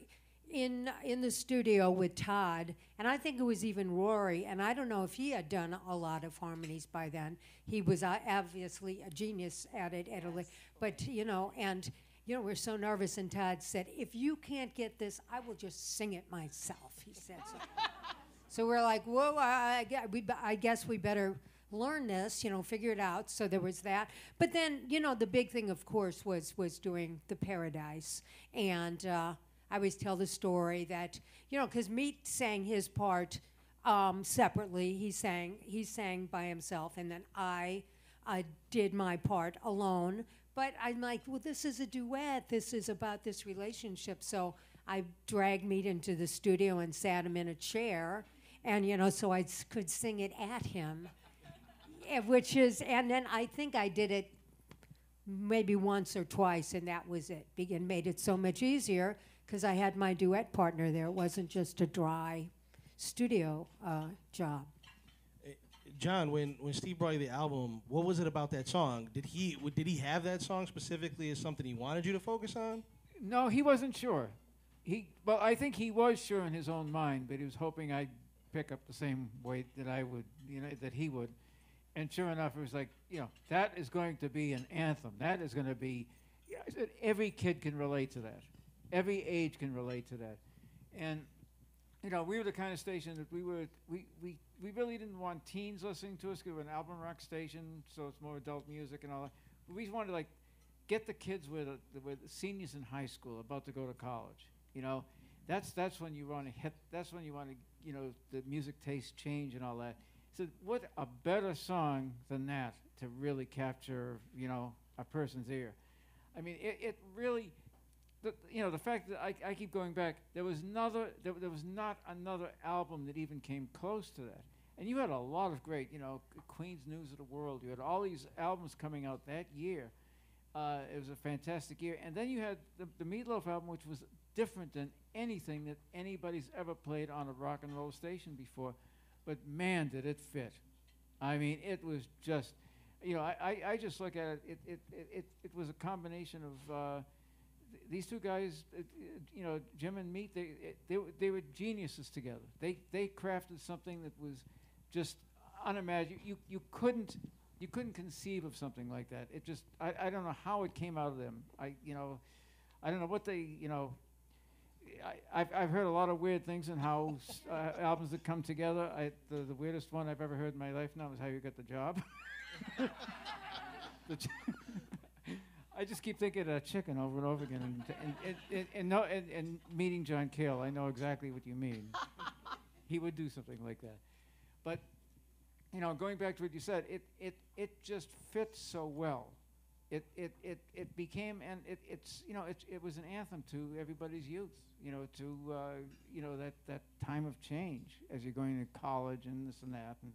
in in the studio with Todd, and I think it was even Rory, and I don't know if he had done a lot of harmonies by then. He was uh, obviously a genius at it, at yes. a but you know and. You know, we're so nervous, and Todd said, if you can't get this, I will just sing it myself, he said. So, so we're like, whoa, I, we, I guess we better learn this, you know, figure it out. So there was that. But then, you know, the big thing, of course, was, was doing the Paradise. And uh, I always tell the story that, you know, because Meat sang his part um, separately. He sang, he sang by himself, and then I uh, did my part alone. But I'm like, well, this is a duet. This is about this relationship. So I dragged Meat into the studio and sat him in a chair. And, you know, so I could sing it at him, which is, and then I think I did it maybe once or twice, and that was it. It made it so much easier because I had my duet partner there. It wasn't just a dry studio uh, job. John, when, when Steve brought you the album, what was it about that song? Did he w did he have that song specifically as something he wanted you to focus on? No, he wasn't sure. He well, I think he was sure in his own mind, but he was hoping I'd pick up the same weight that I would, you know, that he would. And sure enough, it was like, you know, that is going to be an anthem. That is going to be, you know, I said, every kid can relate to that. Every age can relate to that. And you know, we were the kind of station that we were we we. We really didn't want teens listening to us because we're an album rock station, so it's more adult music and all that. But we just wanted to, like, get the kids with uh, the with seniors in high school about to go to college. You know, that's that's when you want to hit. That's when you want to, you know, the music taste change and all that. So what a better song than that to really capture, you know, a person's ear. I mean, it, it really, the, you know, the fact that I, I keep going back. There was another. There, there was not another album that even came close to that. And you had a lot of great, you know, Queen's News of the World. You had all these albums coming out that year. Uh, it was a fantastic year. And then you had the, the Meat Loaf album, which was different than anything that anybody's ever played on a rock and roll station before. But man, did it fit. I mean, it was just, you know, I, I, I just look at it, it, it, it, it, it was a combination of uh, th these two guys, uh, you know, Jim and Meat, they, it, they, w they were geniuses together. They, they crafted something that was just unimaginable. You you couldn't you couldn't conceive of something like that. It just I, I don't know how it came out of them. I you know, I don't know what they you know. I I've, I've heard a lot of weird things in how uh, albums that come together. I the, the weirdest one I've ever heard in my life now is How You Got the Job. the I just keep thinking of Chicken over and over again, and and and, and, and, no, and and meeting John Cale. I know exactly what you mean. He would do something like that. But, you know, going back to what you said, it it, it just fits so well. It it it, it became and it, it's you know it it was an anthem to everybody's youth. You know, to uh, you know that that time of change as you're going to college and this and that, and,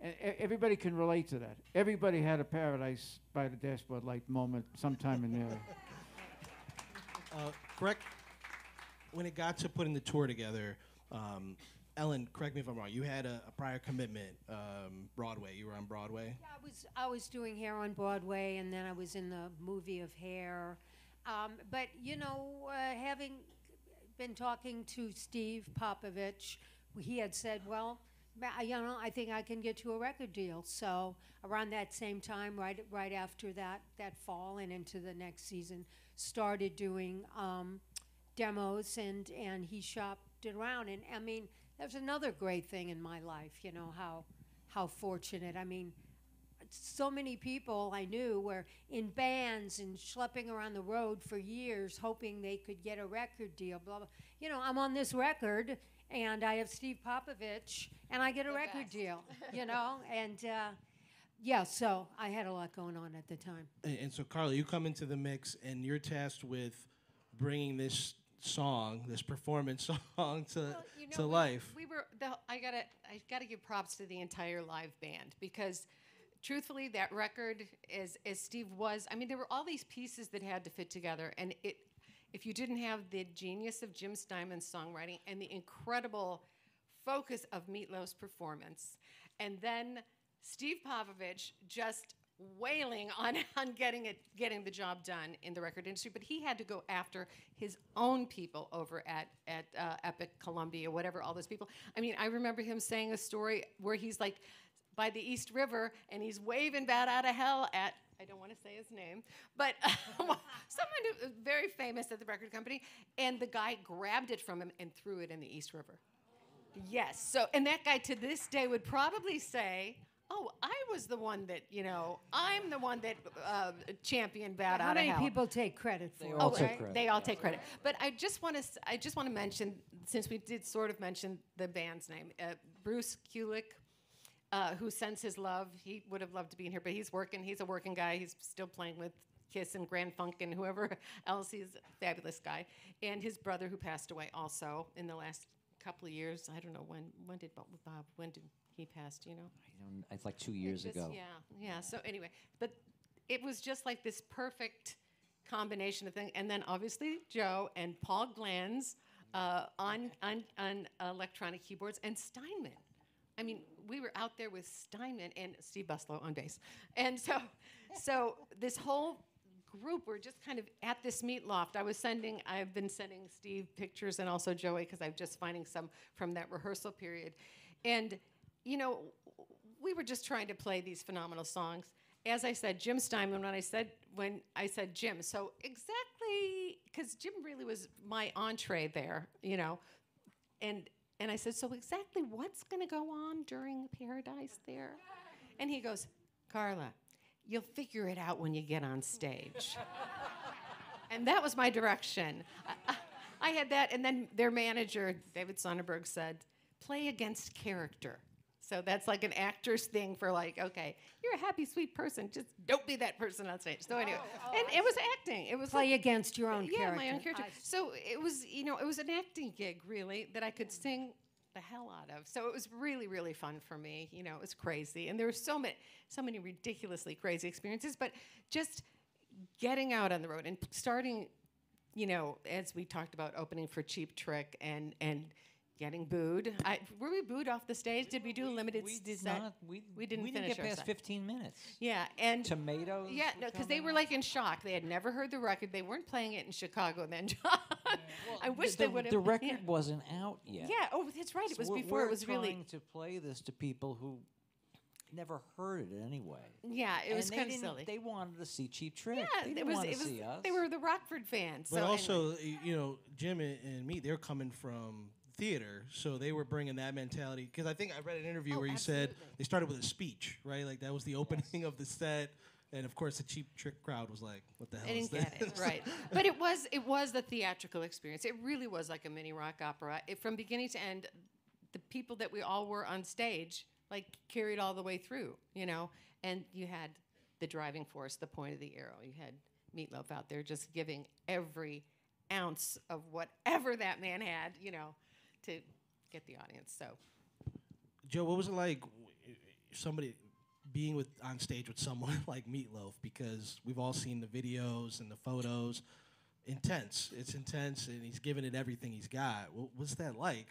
and e everybody can relate to that. Everybody had a Paradise by the Dashboard Light moment sometime in there. Uh, correct. When it got to putting the tour together. Um, Ellen, correct me if I'm wrong, you had a, a prior commitment, um, Broadway. You were on Broadway? Yeah, I was, I was doing Hair on Broadway, and then I was in the movie of Hair. Um, but, you know, uh, having been talking to Steve Popovich, he had said, well, you know, I think I can get you a record deal. So around that same time, right, right after that, that fall and into the next season, started doing um, demos, and, and he shopped around. And I mean, that's another great thing in my life, you know, how, how fortunate. I mean, so many people I knew were in bands and schlepping around the road for years hoping they could get a record deal, blah, blah. You know, I'm on this record, and I have Steve Popovich, and I get a the record best. deal, you know? And, uh, yeah, so I had a lot going on at the time. And, and so, Carla, you come into the mix, and you're tasked with bringing this song, this performance song, to, well, you know, to we, life. We were, the, I gotta, I gotta give props to the entire live band, because truthfully, that record, as as Steve was, I mean, there were all these pieces that had to fit together, and it, if you didn't have the genius of Jim Steinman's songwriting and the incredible focus of Meat Loaf's performance, and then Steve Popovich just wailing on, on getting it, getting the job done in the record industry, but he had to go after his own people over at, at uh, Epic, Columbia, whatever, all those people. I mean, I remember him saying a story where he's like by the East River, and he's waving Bat Out of Hell at, I don't want to say his name, but someone who was very famous at the record company, and the guy grabbed it from him and threw it in the East River. Yes, so, and that guy to this day would probably say, oh, I was the one that, you know, I'm the one that uh, championed Bat Out of Hell. How many people take credit for it? They all take credit. They all take credit. But I just want to, I just want to mention, since we did sort of mention the band's name, uh, Bruce Kulick, uh, who sends his love. He would have loved to be in here, but he's working. He's a working guy. He's still playing with KISS and Grand Funk and whoever else. He's a fabulous guy. And his brother, who passed away also in the last couple of years. I don't know when. When did Bob? When did he passed, you know? I don't, it's like two years just, ago. Yeah, yeah, yeah. So anyway, but it was just like this perfect combination of things. And then obviously Joe and Paul Glanz uh, on, on, on electronic keyboards, and Steinman. I mean, we were out there with Steinman and Steve Buslow on bass. And so, so this whole group were just kind of at this meat loft. I was sending, I've been sending Steve pictures and also Joey, because I'm just finding some from that rehearsal period. And you know, we were just trying to play these phenomenal songs. As I said, Jim Steinman, when I said, when I said Jim, so exactly, because Jim really was my entree there, you know. And, and I said, so exactly what's going to go on during Paradise there? And he goes, Carla, you'll figure it out when you get on stage. And that was my direction. I, I had that, and then their manager, David Sonnenberg, said, play against character. So that's like an actor's thing for like, okay, you're a happy, sweet person. Just don't be that person on stage. So anyway, oh, oh, and it was acting. It was play like against your own yeah, character. Yeah, my own character. I so it was, you know, it was an acting gig really that I could sing the hell out of. So it was really, really fun for me. You know, it was crazy, and there were so many, so many ridiculously crazy experiences. But just getting out on the road and starting, you know, as we talked about, opening for Cheap Trick and and. Getting booed. I, were we booed off the stage? Did we do a limited we did set? Not, we, we didn't we finish didn't get past set. fifteen minutes. Yeah, and tomatoes. Yeah, no, because they were like in shock. They had never heard the record. They weren't playing it in Chicago then, John. Yeah. Well, I wish the, they would have. The record yeah. wasn't out yet. Yeah. Oh, that's right. So it was we're, before. We're it was really trying to play this to people who never heard it anyway. Yeah, it and was kind of silly. They wanted to see Cheap Trick. Yeah, they didn't was, want to see us. They were the Rockford fans. But so also, anyway. you know, Jim and, and me, they're coming from theater, so they were bringing that mentality, because I think I read an interview oh, where you absolutely. said they started with a speech, right? Like that was the opening yes. of the set, and of course the Cheap Trick crowd was like, "What the hell?" I didn't is get that? It, right? But it was it was the theatrical experience. It really was like a mini rock opera it, from beginning to end. The people that we all were on stage like carried all the way through, you know. And you had the driving force, the point of the arrow. You had Meat Loaf out there just giving every ounce of whatever that man had, you know, to get the audience. So, Joe, what was it like somebody being with on stage with someone like Meat Loaf? Because we've all seen the videos and the photos. Intense. It's intense, and he's giving it everything he's got. What, what's that like?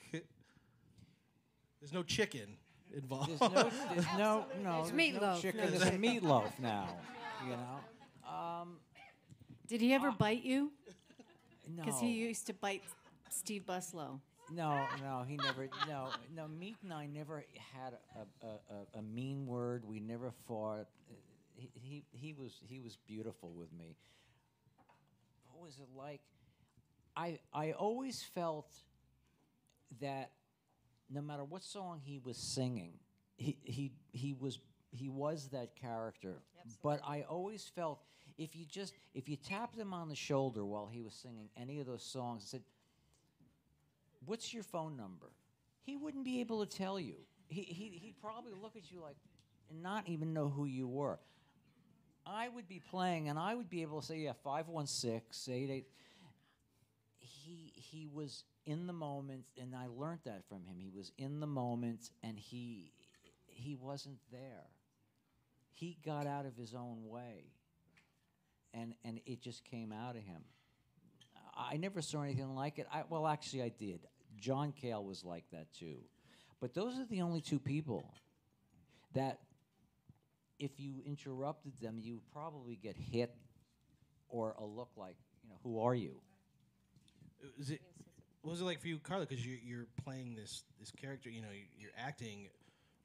There's no chicken involved. There's no, there's no, no, there's there's no chicken. No. There's a Meat Loaf now. You know. Um, Did he ever uh, bite you? No. Because he used to bite Steve Buslow. No, no, he never, no, no, Meat and I never had a, a, a, a mean word. We never fought. He, he, he was, he was beautiful with me. What was it like? I, I always felt that no matter what song he was singing, he he he was he was that character. Absolutely. But I always felt if you just if you tapped him on the shoulder while he was singing any of those songs and said, "What's your phone number?" he wouldn't be able to tell you. He he he'd probably look at you like and not even know who you were. I would be playing and I would be able to say, yeah, five one six, eight eight. He he was in the moment, and I learned that from him. He was in the moment, and he he wasn't there. He got out of his own way, and and it just came out of him. I never saw anything like it. I, well, actually, I did. John Cale was like that too, but those are the only two people that, if you interrupted them, you would probably get hit or a look like, you know, who are you? Was it, what was it like for you, Carla? Because you're, you're playing this this character, you know, you're acting.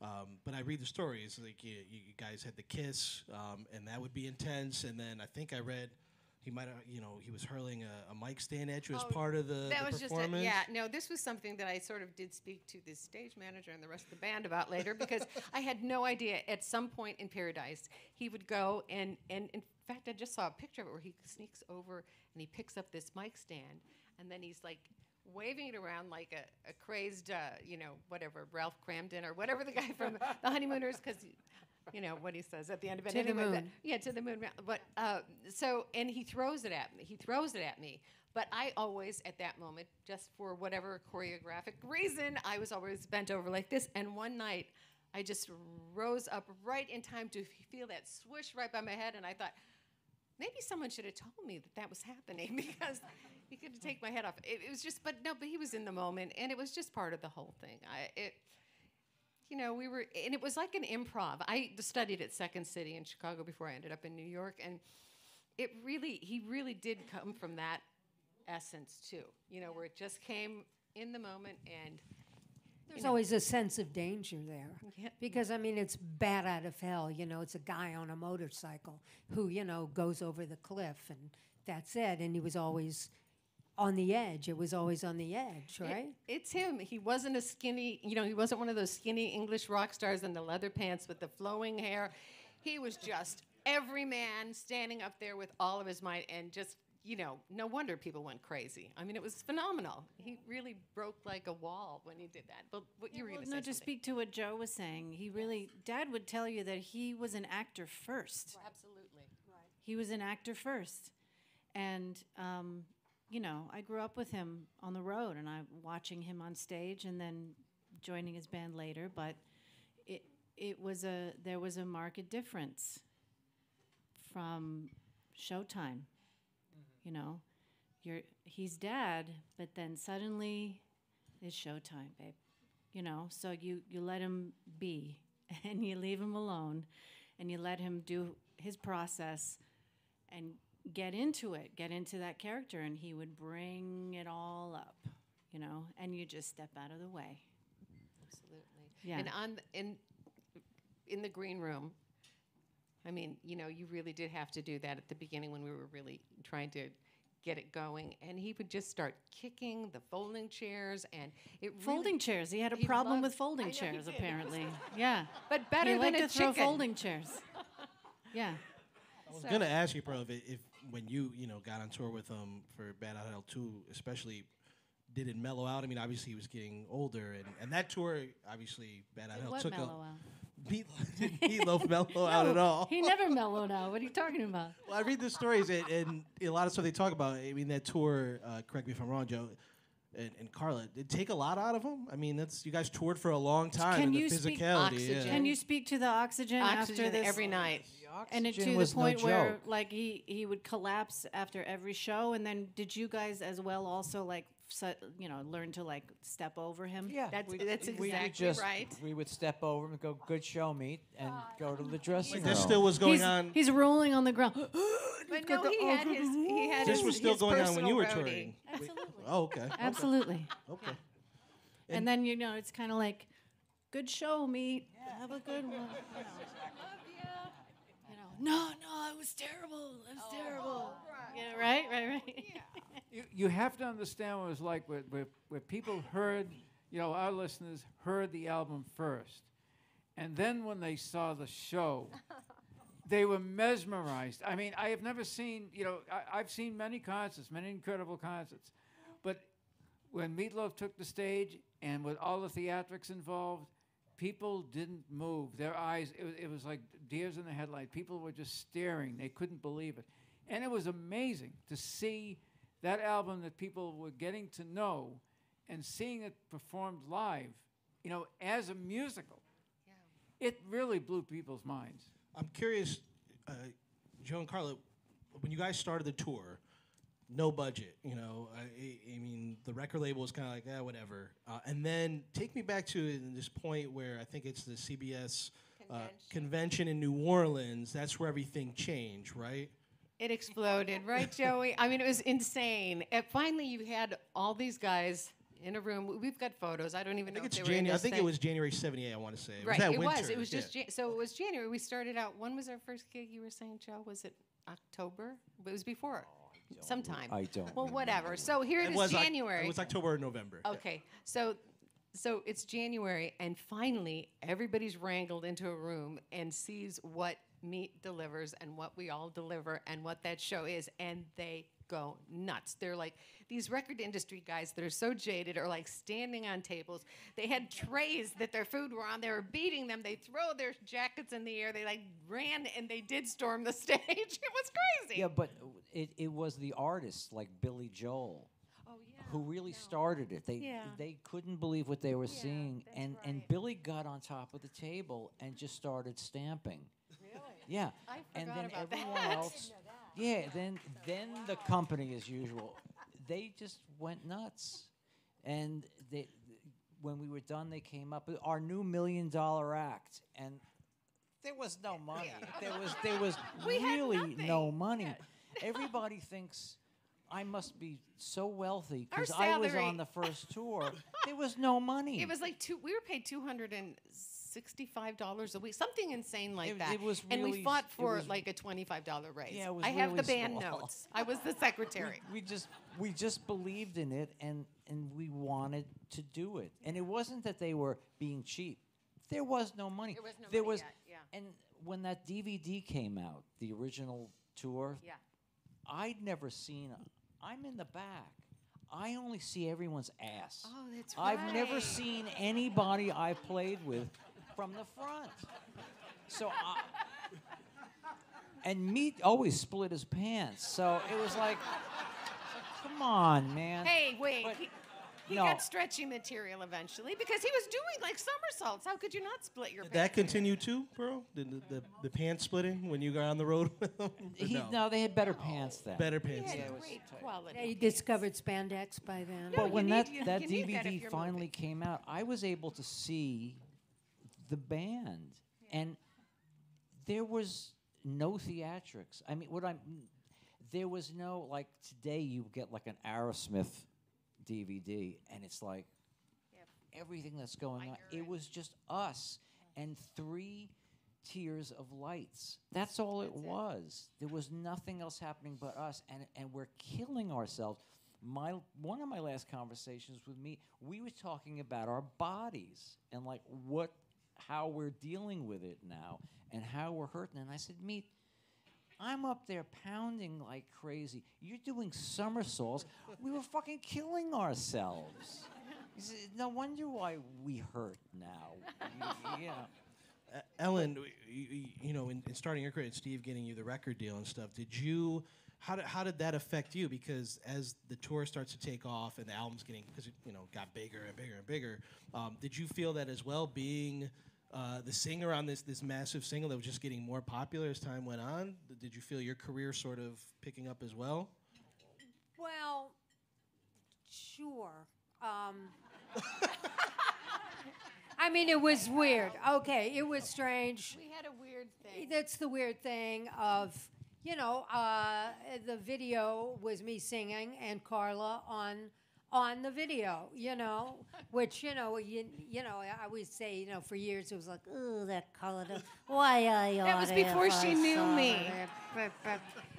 Um, but I read the stories, like you, you guys had the kiss, um, and that would be intense. And then I think I read he might have, you know, he was hurling a, a mic stand at you oh, as part of the, that the was performance. Just a, yeah, no, this was something that I sort of did speak to the stage manager and the rest of the band about later because I had no idea. At some point in Paradise, he would go and, and in fact, I just saw a picture of it where he sneaks over and he picks up this mic stand. And then he's like waving it around like a, a crazed, uh, you know, whatever, Ralph Cramden or whatever the guy from The Honeymooners, because, you know, what he says at the end of it. To anyway, the moon. But, yeah, to the moon. But uh, so, and he throws it at me. He throws it at me. But I always, at that moment, just for whatever choreographic reason, I was always bent over like this. And one night, I just rose up right in time to feel that swish right by my head, and I thought, maybe someone should have told me that that was happening because he could take my head off. It, it was just, but no, but he was in the moment, and it was just part of the whole thing. I, it, you know, we were, and it was like an improv. I studied at Second City in Chicago before I ended up in New York, and it really, he really did come from that essence too. You know, where it just came in the moment, and there's always a sense of danger there. Yeah. Because, I mean, it's Bat Out of Hell. You know, it's a guy on a motorcycle who, you know, goes over the cliff, and that's it. And he was always on the edge. It was always on the edge, right? It, it's him. He wasn't a skinny, you know, he wasn't one of those skinny English rock stars in the leather pants with the flowing hair. He was just every man standing up there with all of his might and just, you know, no wonder people went crazy. I mean, it was phenomenal. He really broke like a wall when he did that. But what yeah, you were well, going to no, say? No, to speak to what Joe was saying, he really, yes. Dad would tell you that he was an actor first. Right. Absolutely. Right. He was an actor first. And, um, you know, I grew up with him on the road and I watching him on stage and then joining his band later. But it, it was a, there was a marked difference from Showtime. You know, you're, he's Dad, but then suddenly it's Showtime, babe. You know, so you, you let him be and you leave him alone and you let him do his process and get into it, get into that character, and he would bring it all up, you know, and you just step out of the way. Absolutely. Yeah. And on, in, in the green room, I mean, you know, you really did have to do that at the beginning when we were really trying to get it going. And he would just start kicking the folding chairs, and it really, folding chairs. He had a he problem loved, with folding I chairs, apparently. Yeah, but better he than a chicken. He liked to throw folding chairs. Yeah. I was so. gonna ask you, Pearl, if, if when you you know got on tour with him for Bat Out of Hell two, especially, did it mellow out? I mean, obviously he was getting older, and, and that tour, obviously, Bat Out of Hell took mellow a... out? Meat Loaf mellow no, out at all. He never mellowed out. What are you talking about? Well, I read the stories, and, and a lot of stuff they talk about. I mean, that tour, uh, correct me if I'm wrong, Joe, and, and Carla, did it take a lot out of them? I mean, that's you guys toured for a long time. Can and you the speak physicality, yeah. Can you speak to the oxygen, oxygen after this? Every night. The oxygen and to was the point no where joke. Like he, he would collapse after every show, and then did you guys as well also like So, you know, learn to like step over him. Yeah, that's, we, that's exactly we just, right. We would step over him and go, "Good show, Meat," and God. Go to the dressing room. This still was going he's, on. He's rolling on the ground. But no, the, he had his. He had this his, was still his going on when you were touring. Absolutely. Oh, okay. Absolutely. Okay. Yeah. And, and then you know, it's kind of like, "Good show, Meat. Yeah. Have a good one." You know. I love you. You know, no, no, it was terrible. It was oh, terrible. All right. Yeah, right, right, right. Yeah. You, you have to understand what it was like where, where, where people heard, you know, our listeners heard the album first. And then when they saw the show, they were mesmerized. I mean, I have never seen, you know, I, I've seen many concerts, many incredible concerts. But when Meat Loaf took the stage and with all the theatrics involved, people didn't move. Their eyes, it, it was like deers in the headlight. People were just staring. They couldn't believe it. And it was amazing to see that album that people were getting to know and seeing it performed live, you know, as a musical. Yeah. It really blew people's minds. I'm curious, uh, Joe and Carla, when you guys started the tour, no budget, you know, I, I mean, the record label was kind of like, eh, whatever. Uh, and then take me back to this point where I think it's the C B S uh, convention. convention in New Orleans. That's where everything changed, right? It exploded, right, Joey? I mean, it was insane. And finally, you had all these guys in a room. We've got photos. I don't even I know if they were in this I think thing. It was January seventy-eight, I want to say. It right, was that it winter. was. It was yeah. just Jan so it was January. We started out. When was our first gig you were saying, Joe? Was it October? It was before. Oh, I Sometime. I don't. Well, whatever. So here it, it is was January. It was October or November. Okay. Yeah. So, so it's January, and finally, everybody's wrangled into a room and sees what Meat delivers and what we all deliver and what that show is, and they go nuts. They're like, these record industry guys that are so jaded are like standing on tables. They had trays that their food were on. They were beating them. They throw their jackets in the air. They like ran and they did storm the stage. It was crazy. Yeah, but it, it was the artists like Billy Joel oh, yeah, who really no. started it. They yeah. they couldn't believe what they were yeah, seeing, and, right. and Billy got on top of the table and just started stamping. Yeah, I and then about everyone that. else. Yeah, yeah, then so then wow. the company, as usual, they just went nuts, and they, th when we were done, they came up with our new million dollar act, and there was no money. There was there was we really no money. Yeah. Everybody thinks I must be so wealthy because I was on the first tour. There was no money. It was like two. We were paid two hundred and. sixty-five dollars a week, something insane like it, that. It was really and we fought for like a twenty-five dollar raise. Yeah, it was I really have the band small. notes. I was the secretary. We, we just we just believed in it, and and we wanted to do it. And it wasn't that they were being cheap. There was no money. There was no there money was, yet, yeah. And when that D V D came out, the original tour, yeah. I'd never seen it. I'm in the back. I only see everyone's ass. Oh, that's right. I've never seen anybody I've played with from the front. So, I, and Meat always split his pants. So it was like, come on, man. Hey, wait. But he he no. got stretchy material eventually because he was doing like somersaults. How could you not split your Did pants? Did that continue too, bro? Did the, the, the pants splitting when you got on the road with him? He, no? no, they had better oh. pants then. Better pants. He had yeah, great quality. Yeah, you discovered spandex by then. No, but when need, that, you, that you D V D that finally moving. came out, I was able to see the band, yeah. and there was no theatrics. I mean, what I'm, there was no, like, today you get, like, an Aerosmith D V D, and it's like yep. everything that's going on. It was just us yeah. and three tiers of lights. That's all that's it was. It. There was nothing else happening but us, and, and we're killing ourselves. My one of my last conversations with me, we were talking about our bodies and, like, what how we're dealing with it now and how we're hurting. And I said, Meat, I'm up there pounding like crazy. You're doing somersaults. We were fucking killing ourselves. He said, no wonder why we hurt now. yeah. Uh, Ellen, you, you know, in, in starting your career, Steve getting you the record deal and stuff, did you, how did, how did that affect you? Because as the tour starts to take off and the album's getting, because it, you know, got bigger and bigger and bigger, um, did you feel that as well being Uh, the singer on this this massive single that was just getting more popular as time went on? Did you feel your career sort of picking up as well? Well, sure. Um, I mean, it was weird. Okay, it was strange. We had a weird thing. That's the weird thing of, you know, uh, the video was me singing and Carla on on the video, you know, which, you know, you, you know, I always say, you know, for years it was like, oh, that color, why are you? That was before she knew me.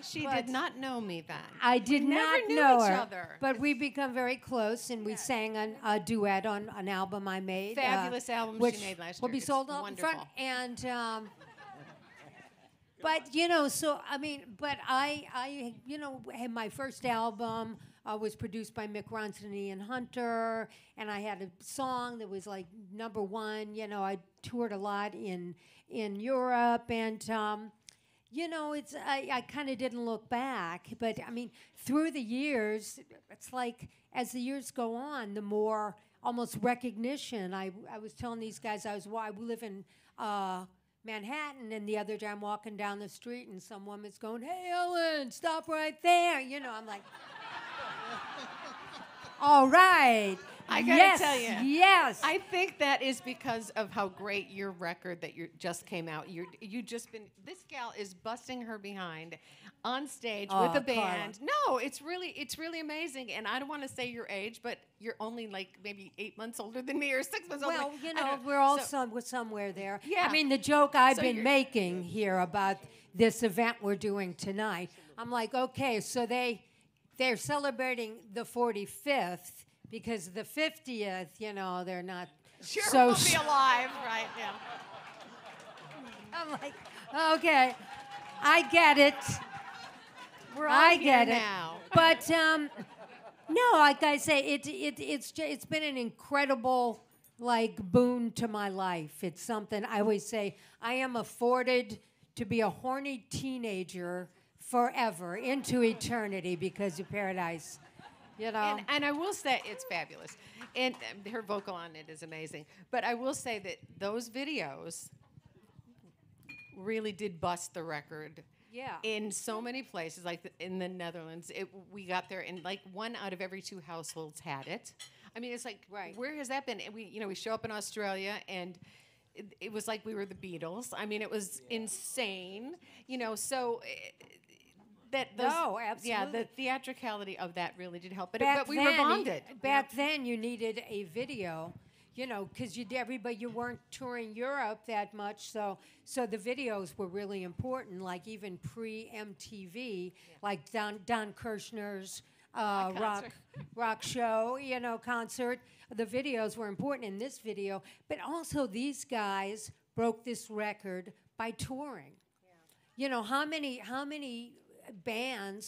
She but did not know me then. I did we not never knew know each her, other. But we become very close, and we yeah. sang an, a duet on an album I made. Fabulous uh, album she made last year. Will be it's sold out in front, and. Um, But, you know, so, I mean, but I, I you know, my first album uh, was produced by Mick Ronson and Ian Hunter, and I had a song that was, like, number one. You know, I toured a lot in in Europe, and, um, you know, it's I, I kind of didn't look back. But, I mean, through the years, it's like as the years go on, the more almost recognition. I, I was telling these guys I was I live in uh Manhattan, and the other day I'm walking down the street and some woman's going, "Hey, Ellen, stop right there." You know, I'm like, all right. I gotta yes, tell you, yes. I think that is because of how great your record that you just came out. You you just been this gal is busting her behind on stage oh, with a band. Carla. No, it's really it's really amazing. And I don't want to say your age, but you're only like maybe eight months older than me or six months well, older. Well, you know, we're all so, some, we're somewhere there. Yeah. I mean, the joke I've so been making here about this event we're doing tonight. I'm like, okay, so they they're celebrating the forty-fifth. Because the fiftieth, you know, they're not sure so we'll be alive, right? Yeah. I'm like, okay, I get it. We're all I get here it. Now. But um, no, like I say, it it it's just, it's been an incredible like boon to my life. It's something I always say. I am afforded to be a horny teenager forever into eternity because of Paradise. You know. And, and I will say it's fabulous, and um, her vocal on it is amazing. But I will say that those videos really did bust the record. Yeah. In so many places, like the, in the Netherlands, it, we got there, and like one out of every two households had it. I mean, it's like, right. Where has that been? And we, you know, we show up in Australia, and it, it was like we were the Beatles. I mean, it was yeah. insane. You know, so. It, That those, no, absolutely. Yeah, the theatricality of that really did help. But, it, but we then, were bonded. You, back you know? then, you needed a video, you know, because you everybody you weren't touring Europe that much, so so the videos were really important. Like even pre-M T V, yeah. like Don Don Kirshner's uh, rock rock show, you know, concert. The videos were important in this video, but also these guys broke this record by touring. Yeah. You know how many how many. bands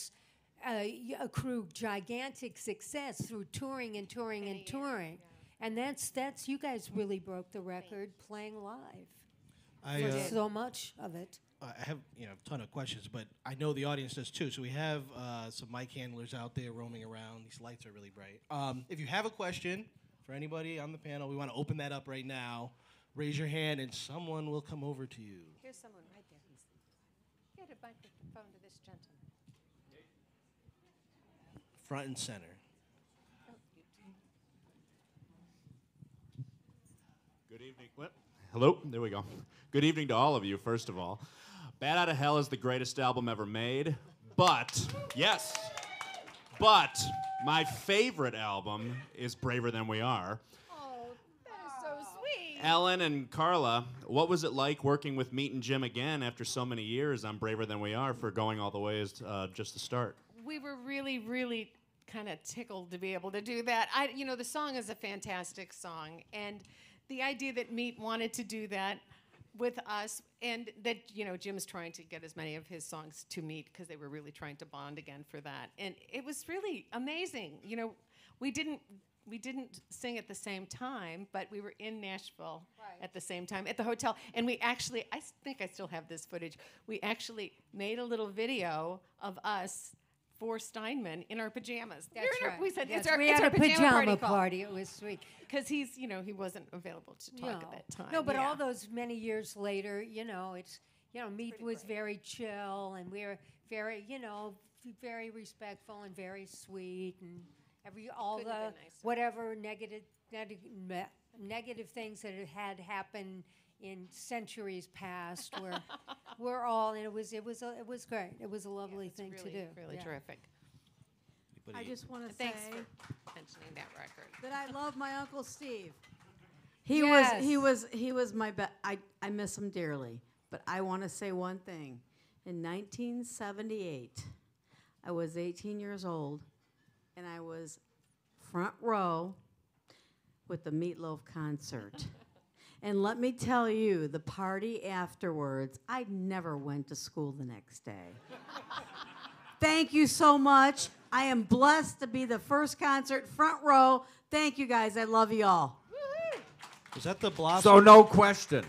uh, accrue gigantic success through touring and touring and touring, yeah. and that's that's you guys really broke the record playing live. I uh, so much of it. I have you know a ton of questions, but I know the audience does too. So we have uh, some mic handlers out there roaming around. These lights are really bright. Um, if you have a question for anybody on the panel, we want to open that up right now. Raise your hand, and someone will come over to you. Here's someone right there. Get a microphone to this gentleman. Front and center. Good evening. What? Hello. There we go. Good evening to all of you, first of all. Bat Out of Hell is the greatest album ever made, but, yes, but my favorite album is Braver Than We Are. Oh, that is so sweet. Ellen and Carla, what was it like working with Meat and Jim again after so many years on Braver Than We Are for going all the way as uh, just the start? We were really, really kind of tickled to be able to do that. I, you know, the song is a fantastic song, and the idea that Meat wanted to do that with us, and that you know, Jim's trying to get as many of his songs to Meat because they were really trying to bond again for that, and it was really amazing. You know, we didn't we didn't sing at the same time, but we were in Nashville right. at the same time at the hotel, and we actually, I think I still have this footage. We actually made a little video of us. For Steinman in our pajamas. That's we right. We said yes. it's our, we it's had our a pajama, pajama party. party. It was sweet because he's, you know, he wasn't available to talk no. at that time. No, but yeah. all those many years later, you know, it's, you know, Meat was great. very chill, and we were very, you know, very respectful and very sweet, and every all Couldn't the whatever negative neg me negative things that had happened in centuries past, where we're all, and it was it was a, it was great. It was a lovely yeah, thing really, to do. Really yeah. terrific. But I he, just want to say for mentioning that record. That I love my Uncle Steve. He yes. was he was he was my best. I I miss him dearly, but I want to say one thing. In nineteen seventy-eight, I was eighteen years old, and I was front row with the Meat Loaf concert. And let me tell you, the party afterwards, I never went to school the next day. Thank you so much. I am blessed to be the first concert front row. Thank you guys. I love you all. Was that the Blossom? So no question.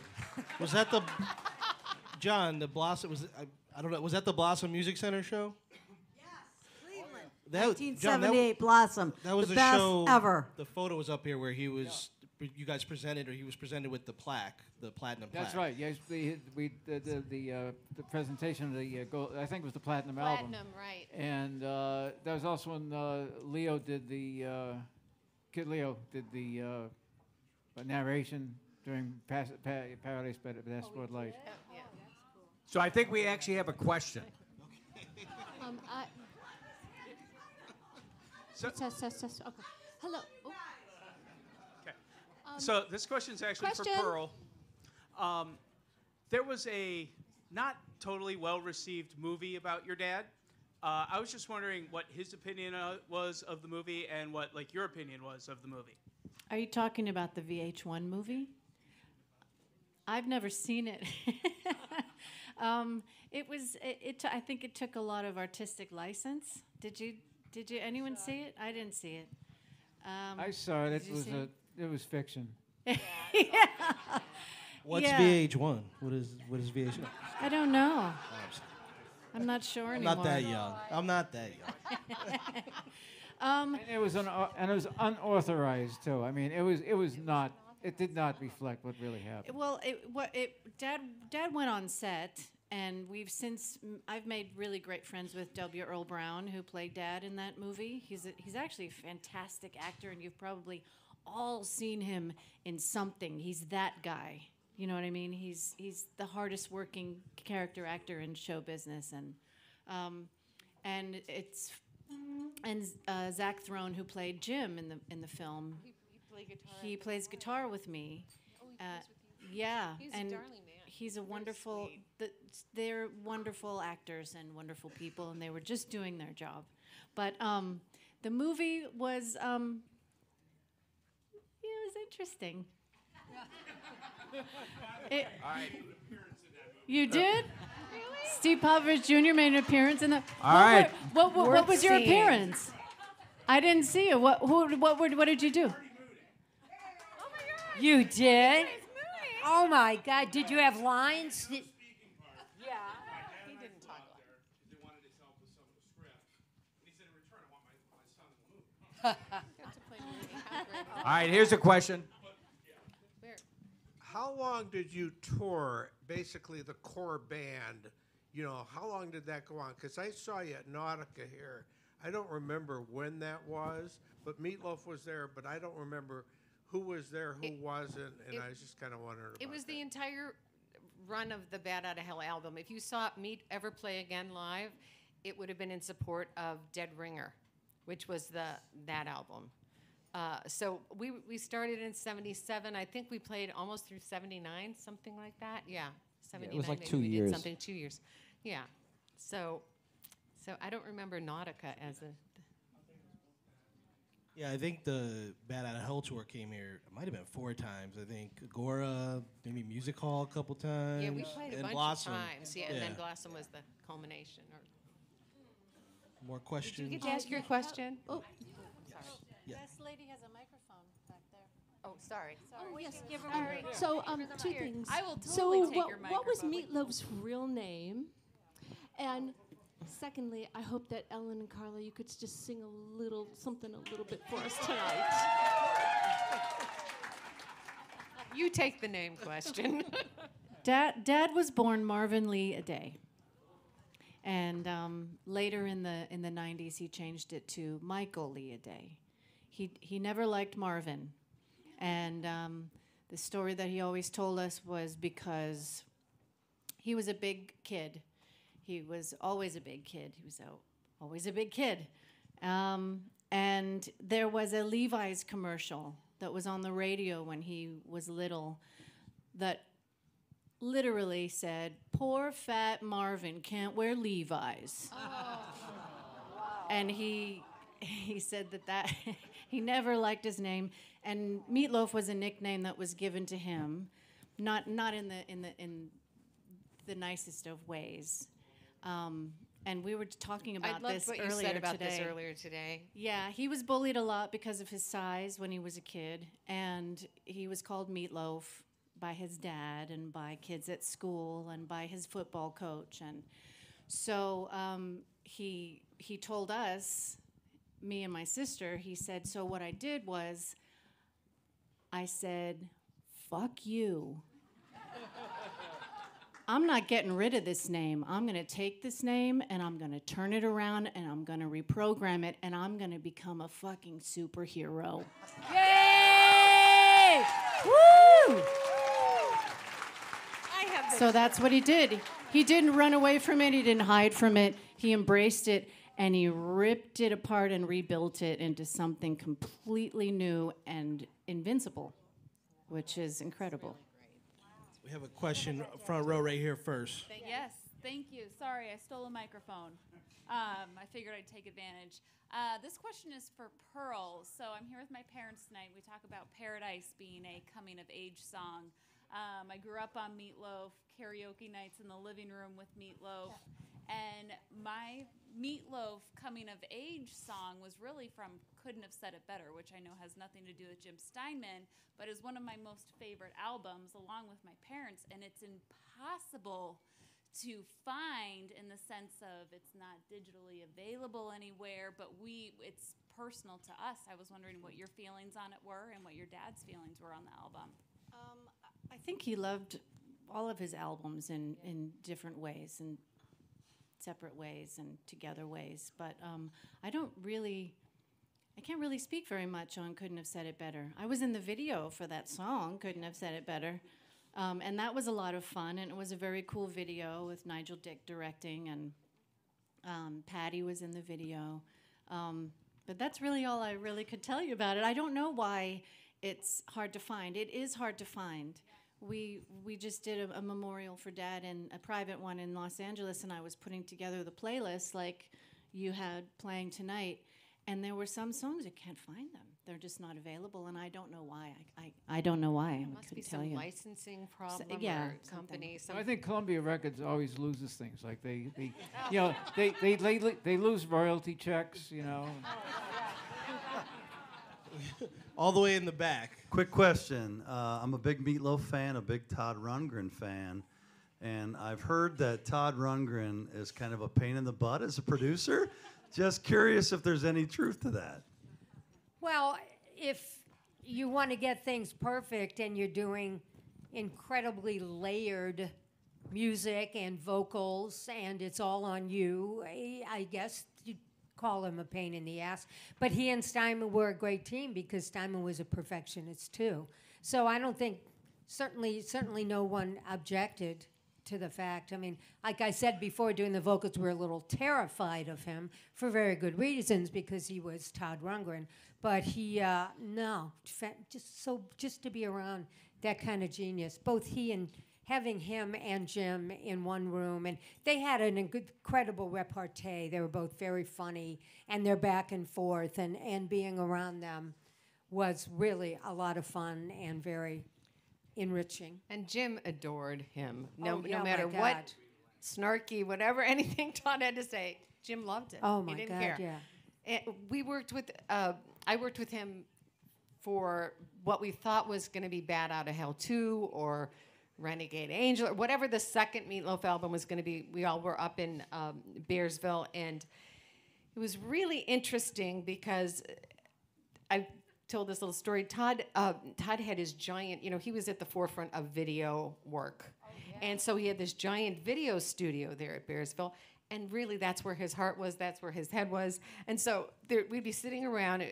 Was that the John? The Blossom was. I, I don't know. Was that the Blossom Music Center show? Yes, Cleveland. That, nineteen seventy-eight John, that, Blossom. That was the, the best show ever. The photo was up here where he was. Yeah. You guys presented, or he was presented with the plaque, the platinum plaque. That's right. Yes, we, we the the the, uh, the presentation of the uh, gold, I think it was the platinum, platinum album. Platinum, right? And uh, that was also when uh, Leo did the uh, Kid Leo did the. Uh, narration during Paradise by the Dashboard Light. So I think we actually have a question. um, I so, so, so, so, so, okay. Hello. Oh. Okay. Um, so this question is actually question. for Pearl. Um, there was a not totally well-received movie about your dad. Uh, I was just wondering what his opinion uh, was of the movie and what like your opinion was of the movie. Are you talking about the V H one movie? I've never seen it. um, it was. It, it t I think it took a lot of artistic license. Did you? Did you? Anyone uh, see it? I didn't see it. Um, I saw it. It was a. It? it was fiction. Yeah. What's yeah. V H one? What is? What is V H one? I don't know. I'm not sure I'm anymore. Not that young. I'm not that young. Um, and it was an, uh, and it was unauthorized too. I mean, it was it was, it was not. It did not reflect what really happened. Well, it, what it Dad Dad went on set, and we've since m I've made really great friends with W. Earl Brown, who played Dad in that movie. He's a, he's actually a fantastic actor, and you've probably all seen him in something. He's that guy. You know what I mean? He's he's the hardest working character actor in show business, and um, and it's. And uh, Zach Throne, who played Jim in the in the film, he, he, play guitar he plays guitar with me. Oh, he uh, plays with you. Yeah, he's and a darling man. He's a wonderful. The, they're wonderful actors and wonderful people, and they were just doing their job. But um, the movie was, um, it was interesting. it, I made an appearance in that movie. You did. Steve Popovich Junior made an appearance in the. All what right. Were, what, what, what was your appearance? I didn't see you. What? Who? What? What, what did you do? Oh my God! You did. Oh my God! Did you have lines? Did, yeah. He didn't talk. They wanted his help with some of the script, and he said, "In return, I want my son to move." All right. Here's a question. How long did you tour? Basically, the core band. You know, how long did that go on? Because I saw you at Nautica here. I don't remember when that was, but Meat Loaf was there, but I don't remember who was there, who it, wasn't, and it, I was just kind of wondering about It was that. the entire run of the Bat Out of Hell album. If you saw Meat ever play again live, it would have been in support of Dead Ringer, which was the that album. Uh, so we, we started in seventy-seven. I think we played almost through seventy-nine, something like that. Yeah. Yeah, it was like two we years. Did something two years, yeah. So, so I don't remember Nautica as a. Yeah, I think the Bat Out of Hell tour came here. It might have been four times. I think Agora, maybe Music Hall a couple times. Yeah, we played and a bunch Blossom. of times. Yeah, and yeah. then Blossom was the culmination. Or More questions. Did you get to ask your question? Oh, sorry. Yes. This lady has a microphone. Oh, sorry. sorry. Oh, yes. Give her um, right so, um, two here. things. I will totally so, take what, your microphone. What was Meat Loaf's real name? And secondly, I hope that Ellen and Carla, you could just sing a little, something a little bit for us tonight. You take the name question. Dad, Dad was born Marvin Lee Aday, and um, later in the in the nineties, he changed it to Michael Lee Aday. He he never liked Marvin. And um, the story that he always told us was because he was a big kid. He was always a big kid. He was a, always a big kid. Um, and there was a Levi's commercial that was on the radio when he was little that literally said, "Poor fat Marvin can't wear Levi's." Oh. Wow. And he he said that that he never liked his name, and Meat Loaf was a nickname that was given to him, not not in the in the in the nicest of ways. Um, and we were talking about this earlier today. I loved what you said about this earlier today. Yeah, he was bullied a lot because of his size when he was a kid, and he was called Meat Loaf by his dad and by kids at school and by his football coach. And so um, he he told us, me and my sister, he said, so what I did was I said, "Fuck you. I'm not getting rid of this name. I'm going to take this name, and I'm going to turn it around, and I'm going to reprogram it, and I'm going to become a fucking superhero." Yay! Woo! So that's what he did. He didn't run away from it. He didn't hide from it. He embraced it, and he ripped it apart and rebuilt it into something completely new and invincible, which is incredible. We have a question front row right here first. Thank yes, thank you. Sorry, I stole a microphone. Um, I figured I'd take advantage. Uh, this question is for Pearl. So I'm here with my parents tonight. We talk about Paradise being a coming-of-age song. Um, I grew up on Meat Loaf, karaoke nights in the living room with Meat Loaf, and my Meat Loaf coming-of-age song was really from Couldn't Have Said It Better, which I know has nothing to do with Jim Steinman, but is one of my most favorite albums, along with my parents, and it's impossible to find in the sense of it's not digitally available anywhere, but we it's personal to us. I was wondering what your feelings on it were and what your dad's feelings were on the album. Um, I think he loved all of his albums in, yeah. in different ways, and separate ways and together ways. But um, I don't really, I can't really speak very much on Couldn't Have Said It Better. I was in the video for that song, Couldn't Have Said It Better. Um, and that was a lot of fun, and it was a very cool video with Nigel Dick directing, and um, Patty was in the video. Um, but that's really all I really could tell you about it. I don't know why it's hard to find. It is hard to find. We we just did a, a memorial for Dad, and a private one in Los Angeles, and I was putting together the playlist like you had playing tonight, and there were some songs, I can't find them. They're just not available, and I don't know why. I I, I don't know why. There I must be some you. licensing problem so, yeah, or company. Some I think Columbia Records always loses things. Like they, they you know, they they, they they lose royalty checks, you know. All the way in the back. Quick question. Uh, I'm a big Meat Loaf fan, a big Todd Rundgren fan, and I've heard that Todd Rundgren is kind of a pain in the butt as a producer. Just curious if there's any truth to that. Well, if you want to get things perfect and you're doing incredibly layered music and vocals and it's all on you, I guess call him a pain in the ass. But he and Steinman were a great team because Steinman was a perfectionist too. So I don't think, certainly certainly no one objected to the fact. I mean, like I said before, doing the vocals, we were a little terrified of him for very good reasons because he was Todd Rundgren. But he, uh, no, just so just to be around that kind of genius, both he and having him and Jim in one room, and they had an incredible repartee. They were both very funny, and their back and forth, and, and being around them was really a lot of fun and very enriching. And Jim adored him. No, oh, yeah, no matter what, snarky, whatever, anything Todd had to say, Jim loved it. Oh, my God, he didn't care. Yeah. And we worked with, uh, I worked with him for what we thought was going to be Bat Out of Hell two, or Renegade Angel, or whatever the second Meat Loaf album was going to be. We all were up in um, Bearsville, and it was really interesting because I told this little story. Todd, uh, Todd had his giant, you know, he was at the forefront of video work, oh, yeah. and so he had this giant video studio there at Bearsville, and really that's where his heart was, that's where his head was, and so there, we'd be sitting around, uh,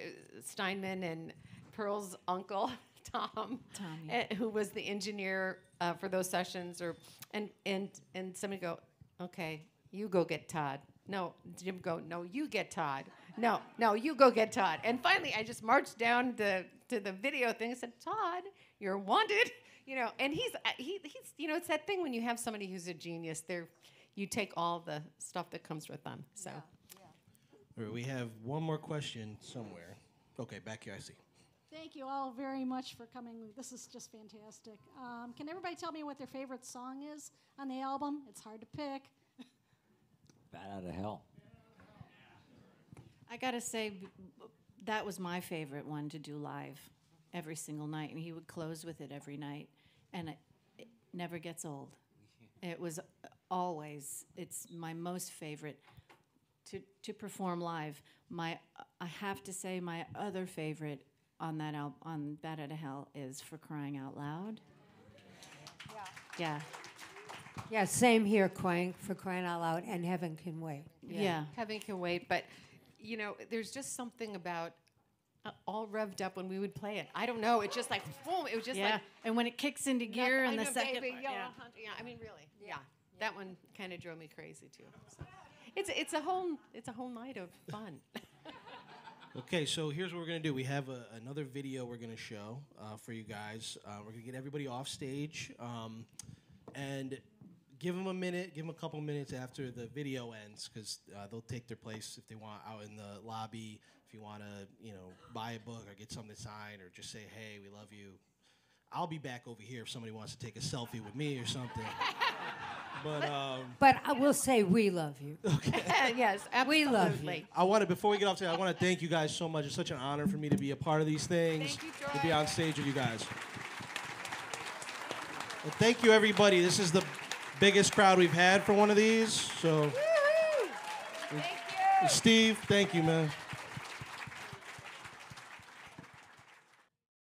Steinman and Pearl's uncle, Tom, Tommy. who was the engineer uh, for those sessions, or and and and somebody go, okay, you go get Todd. No, Jim go, no, you get Todd. No, no, you go get Todd. And finally, I just marched down the, to the video thing and said, Todd, you're wanted. You know, and he's, he, he's, you know, it's that thing when you have somebody who's a genius, they're, you take all the stuff that comes with them, so. Yeah, yeah. All right, we have one more question somewhere. Okay, back here, I see. Thank you all very much for coming. This is just fantastic. Um, can everybody tell me what their favorite song is on the album? It's hard to pick. Bat Out of Hell. I gotta say, b b that was my favorite one to do live every single night, and he would close with it every night, and it, it never gets old. It was always, it's my most favorite to, to perform live. My, uh, I have to say my other favorite on that al on Bat Out of Hell is For Crying Out Loud. Yeah. Yeah. Yeah, same here, crying, For Crying Out Loud, and Heaven Can Wait. Yeah, yeah. Heaven Can Wait, but you know, there's just something about uh, all revved up when we would play it. I don't know. It's just like, boom. It was just yeah. like. And when it kicks into gear in the know, second. Baby, part, yeah. yeah, I mean, really. Yeah. yeah. That one kind of drove me crazy, too. So. It's, it's, a whole, it's a whole night of fun. Okay, so here's what we're going to do. We have a, another video we're going to show uh, for you guys. Uh, we're going to get everybody off stage. Um, and... Give them a minute, give them a couple minutes after the video ends, because uh, they'll take their place if they want out in the lobby, if you want to, you know, buy a book or get something to sign or just say, hey, we love you. I'll be back over here if somebody wants to take a selfie with me or something. But, but, um, but I will say we love you. Okay. Yes, absolutely. We love you. I want to, before we get off today, I want to thank you guys so much. It's such an honor for me to be a part of these things, thank you, Troy. To be on stage with you guys. Well, thank you, everybody. This is the biggest crowd we've had for one of these, so. Woo-hoo. Thank you. Steve, thank you, man.